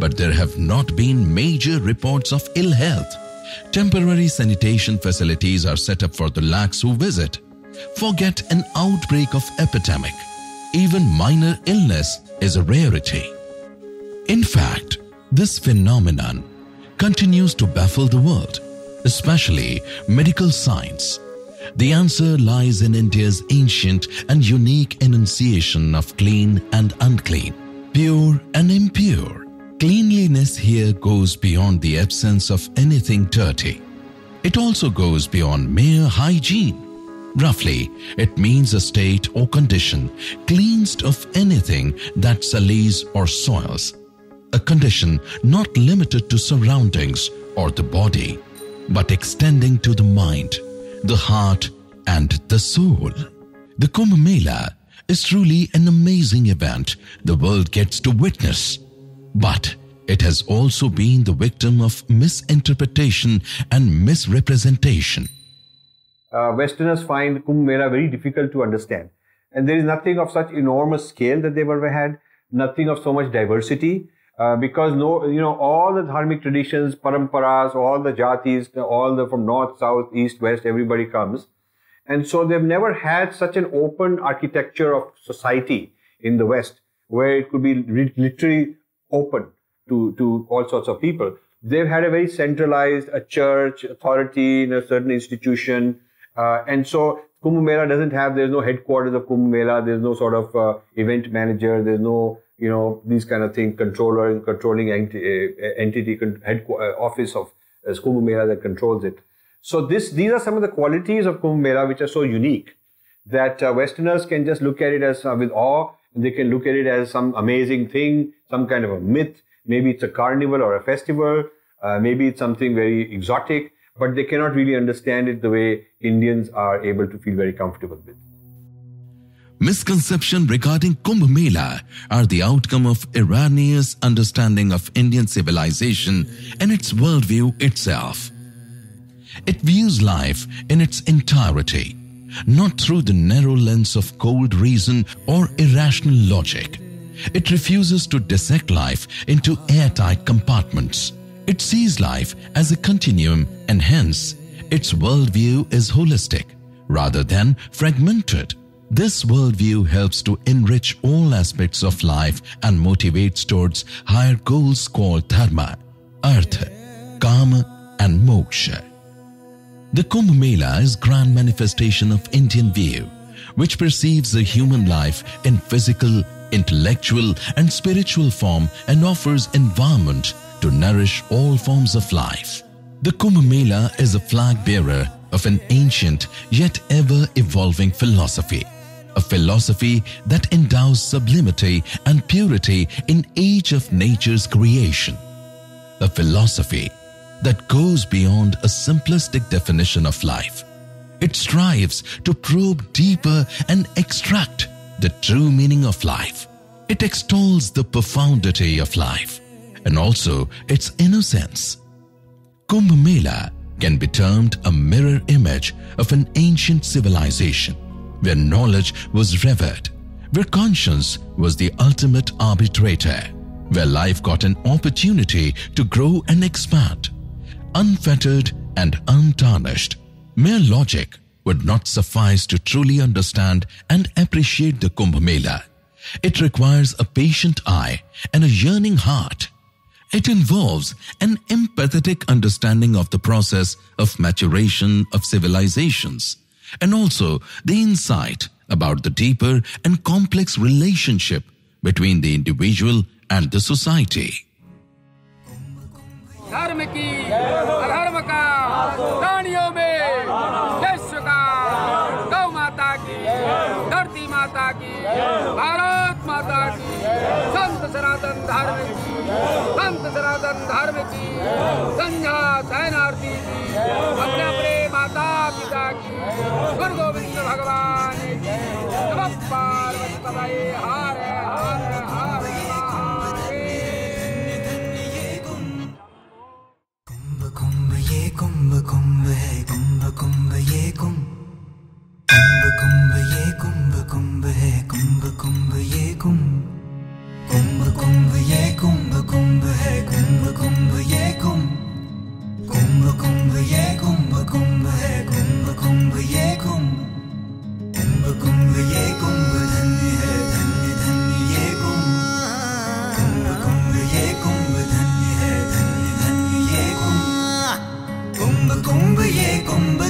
but there have not been major reports of ill health. Temporary sanitation facilities are set up for the lakhs who visit. Forget an outbreak of epidemic. Even minor illness is a rarity. In fact, this phenomenon continues to baffle the world, especially medical science. The answer lies in India's ancient and unique enunciation of clean and unclean, pure and impure. Cleanliness here goes beyond the absence of anything dirty. It also goes beyond mere hygiene. Roughly, it means a state or condition cleansed of anything that sullies or soils. a condition not limited to surroundings or the body, but extending to the mind, the heart and the soul. The Kumbh Mela is truly an amazing event the world gets to witness, but it has also been the victim of misinterpretation and misrepresentation. Westerners find Kumbh Mela very difficult to understand. And there is nothing of such enormous scale that they've ever had, nothing of so much diversity, because all the dharmic traditions, paramparas, all the jatis, all the from north, south, east, west, everybody comes. And so they've never had such an open architecture of society in the West, where it could be literally open to all sorts of people. They've had a very centralized, a church, authority in a certain institution. And so Kumbh Mela doesn't have, there's no headquarters of Kumbh Mela, there's no sort of event manager, there's no, these kind of thing, controlling entity, office of Kumbh Mela that controls it. So these are some of the qualities of Kumbh Mela which are so unique that Westerners can just look at it as with awe, and they can look at it as some amazing thing, some kind of a myth. Maybe it's a carnival or a festival, maybe it's something very exotic, but they cannot really understand it the way Indians are able to feel very comfortable with. Misconceptions regarding Kumbh Mela are the outcome of erroneous understanding of Indian civilization and its worldview itself. It views life in its entirety, not through the narrow lens of cold reason or irrational logic. It refuses to dissect life into airtight compartments. It sees life as a continuum, and hence, its worldview is holistic rather than fragmented. This worldview helps to enrich all aspects of life and motivates towards higher goals called dharma, artha, kama and moksha. The Kumbh Mela is a grand manifestation of Indian view, which perceives the human life in physical, intellectual and spiritual form and offers environment to nourish all forms of life. The Kumbh Mela is a flag bearer of an ancient yet ever-evolving philosophy, a philosophy that endows sublimity and purity in each of nature's creation, a philosophy that goes beyond a simplistic definition of life. It strives to probe deeper and extract the true meaning of life. It extols the profundity of life and also its innocence. Kumbh Mela can be termed a mirror image of an ancient civilization where knowledge was revered, where conscience was the ultimate arbitrator, where life got an opportunity to grow and expand, unfettered and untarnished. Mere logic would not suffice to truly understand and appreciate the Kumbh Mela. It requires a patient eye and a yearning heart. It involves an empathetic understanding of the process of maturation of civilizations and also the insight about the deeper and complex relationship between the individual and the society. धर्म की अधर्म का प्राणियों में विश्व का गौ माता की धरती माता की भारत माता की संत सनातन धर्म की संध्या शयनार्थी की अपने अपने माता पिता की गुरु गोविंद भगवान की नमः पार्वती पदाय हार हार हार Kumbh Kumbh hai Kumbh Kumbh ye Kumbh Kumbh Kumbh ye Kumbh Kumbh hai Kumbh Kumbh ye Kumbh Kumbh Kumbh ye Kumbh Kumbh hai Kumbh Kumbh ye Kumbh Kumbh Kumbh ye Kumbh Kumbh hai Kumbh Kumbh ye Kumbh Kumbh Kumbh ye Kumbh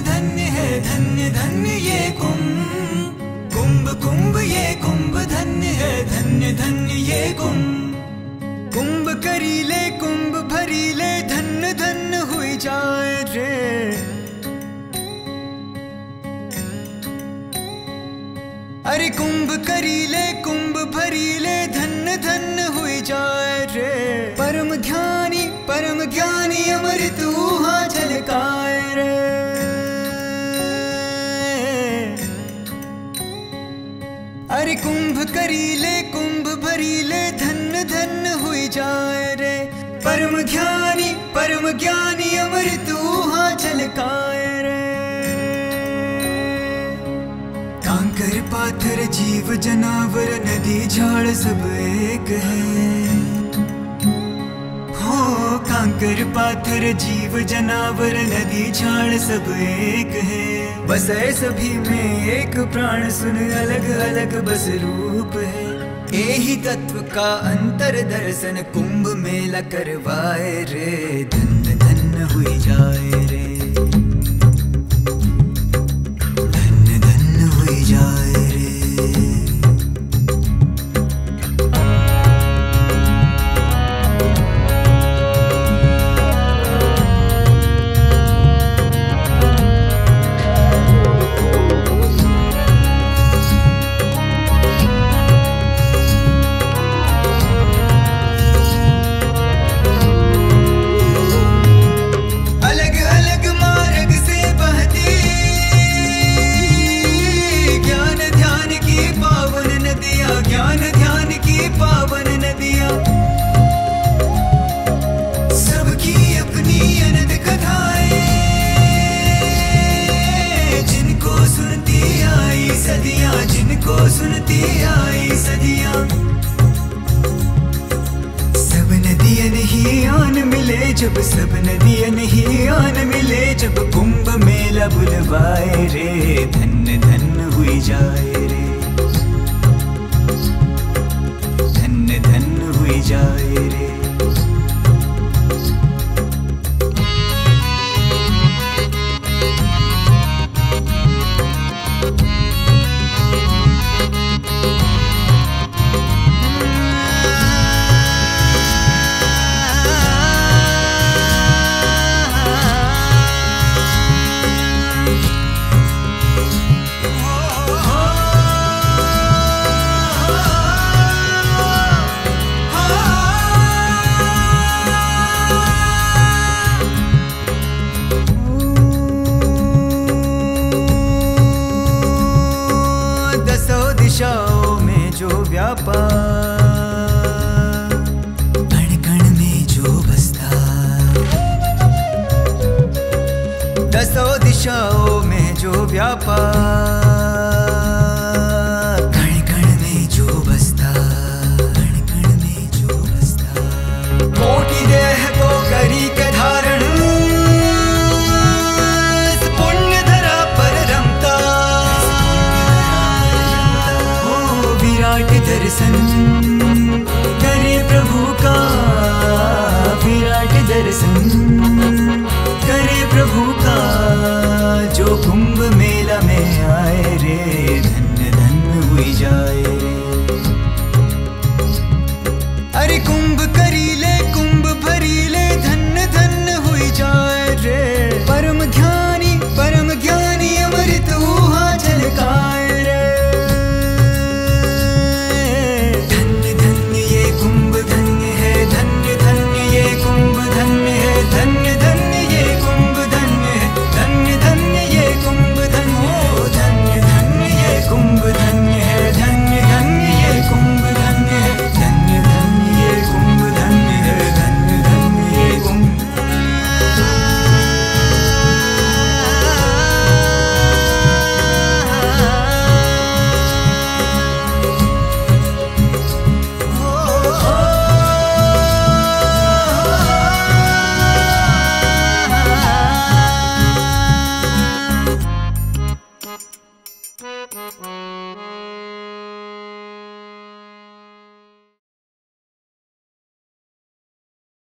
Dhanya hai Dhanya Dhanya ye Kumbh Kumbh Kumbh ye Kumbh Dhanya hai Dhanya Dhanya ye Kumbh Kumbh Kumbh ye Kumbh Dhanya hai Dhanya Dhanya ye Kumbh Kumbh Kumbh ye Kumbh Dhanya hai Dhanya Dhanya ye Kumbh Kumbh kari le Kumbh bhari le Dhanna Dhanna hui jaye re Are Kumbh kari le Kumbh bhari le Dhanna Dhanna hui jaye re परम ज्ञानी अमृत ऊहा झलकाए रे। अरे कुंभ करीले कुंभ भरीले धन्य धन्य हुई जाए रे। परम ज्ञानी अमृत ऊहा झलकाए रे। कंकर पाथर जीव जनावर नदी झाड़ सब एक है। हो कांकर पाथर जीव जनावर नदी झाड़ सब एक है। बस है सभी में एक प्राण सुन अलग अलग बस रूप है। यही तत्व का अंतर दर्शन कुंभ मेला करवाए रे। धन्य धन्य हुई जाए रे।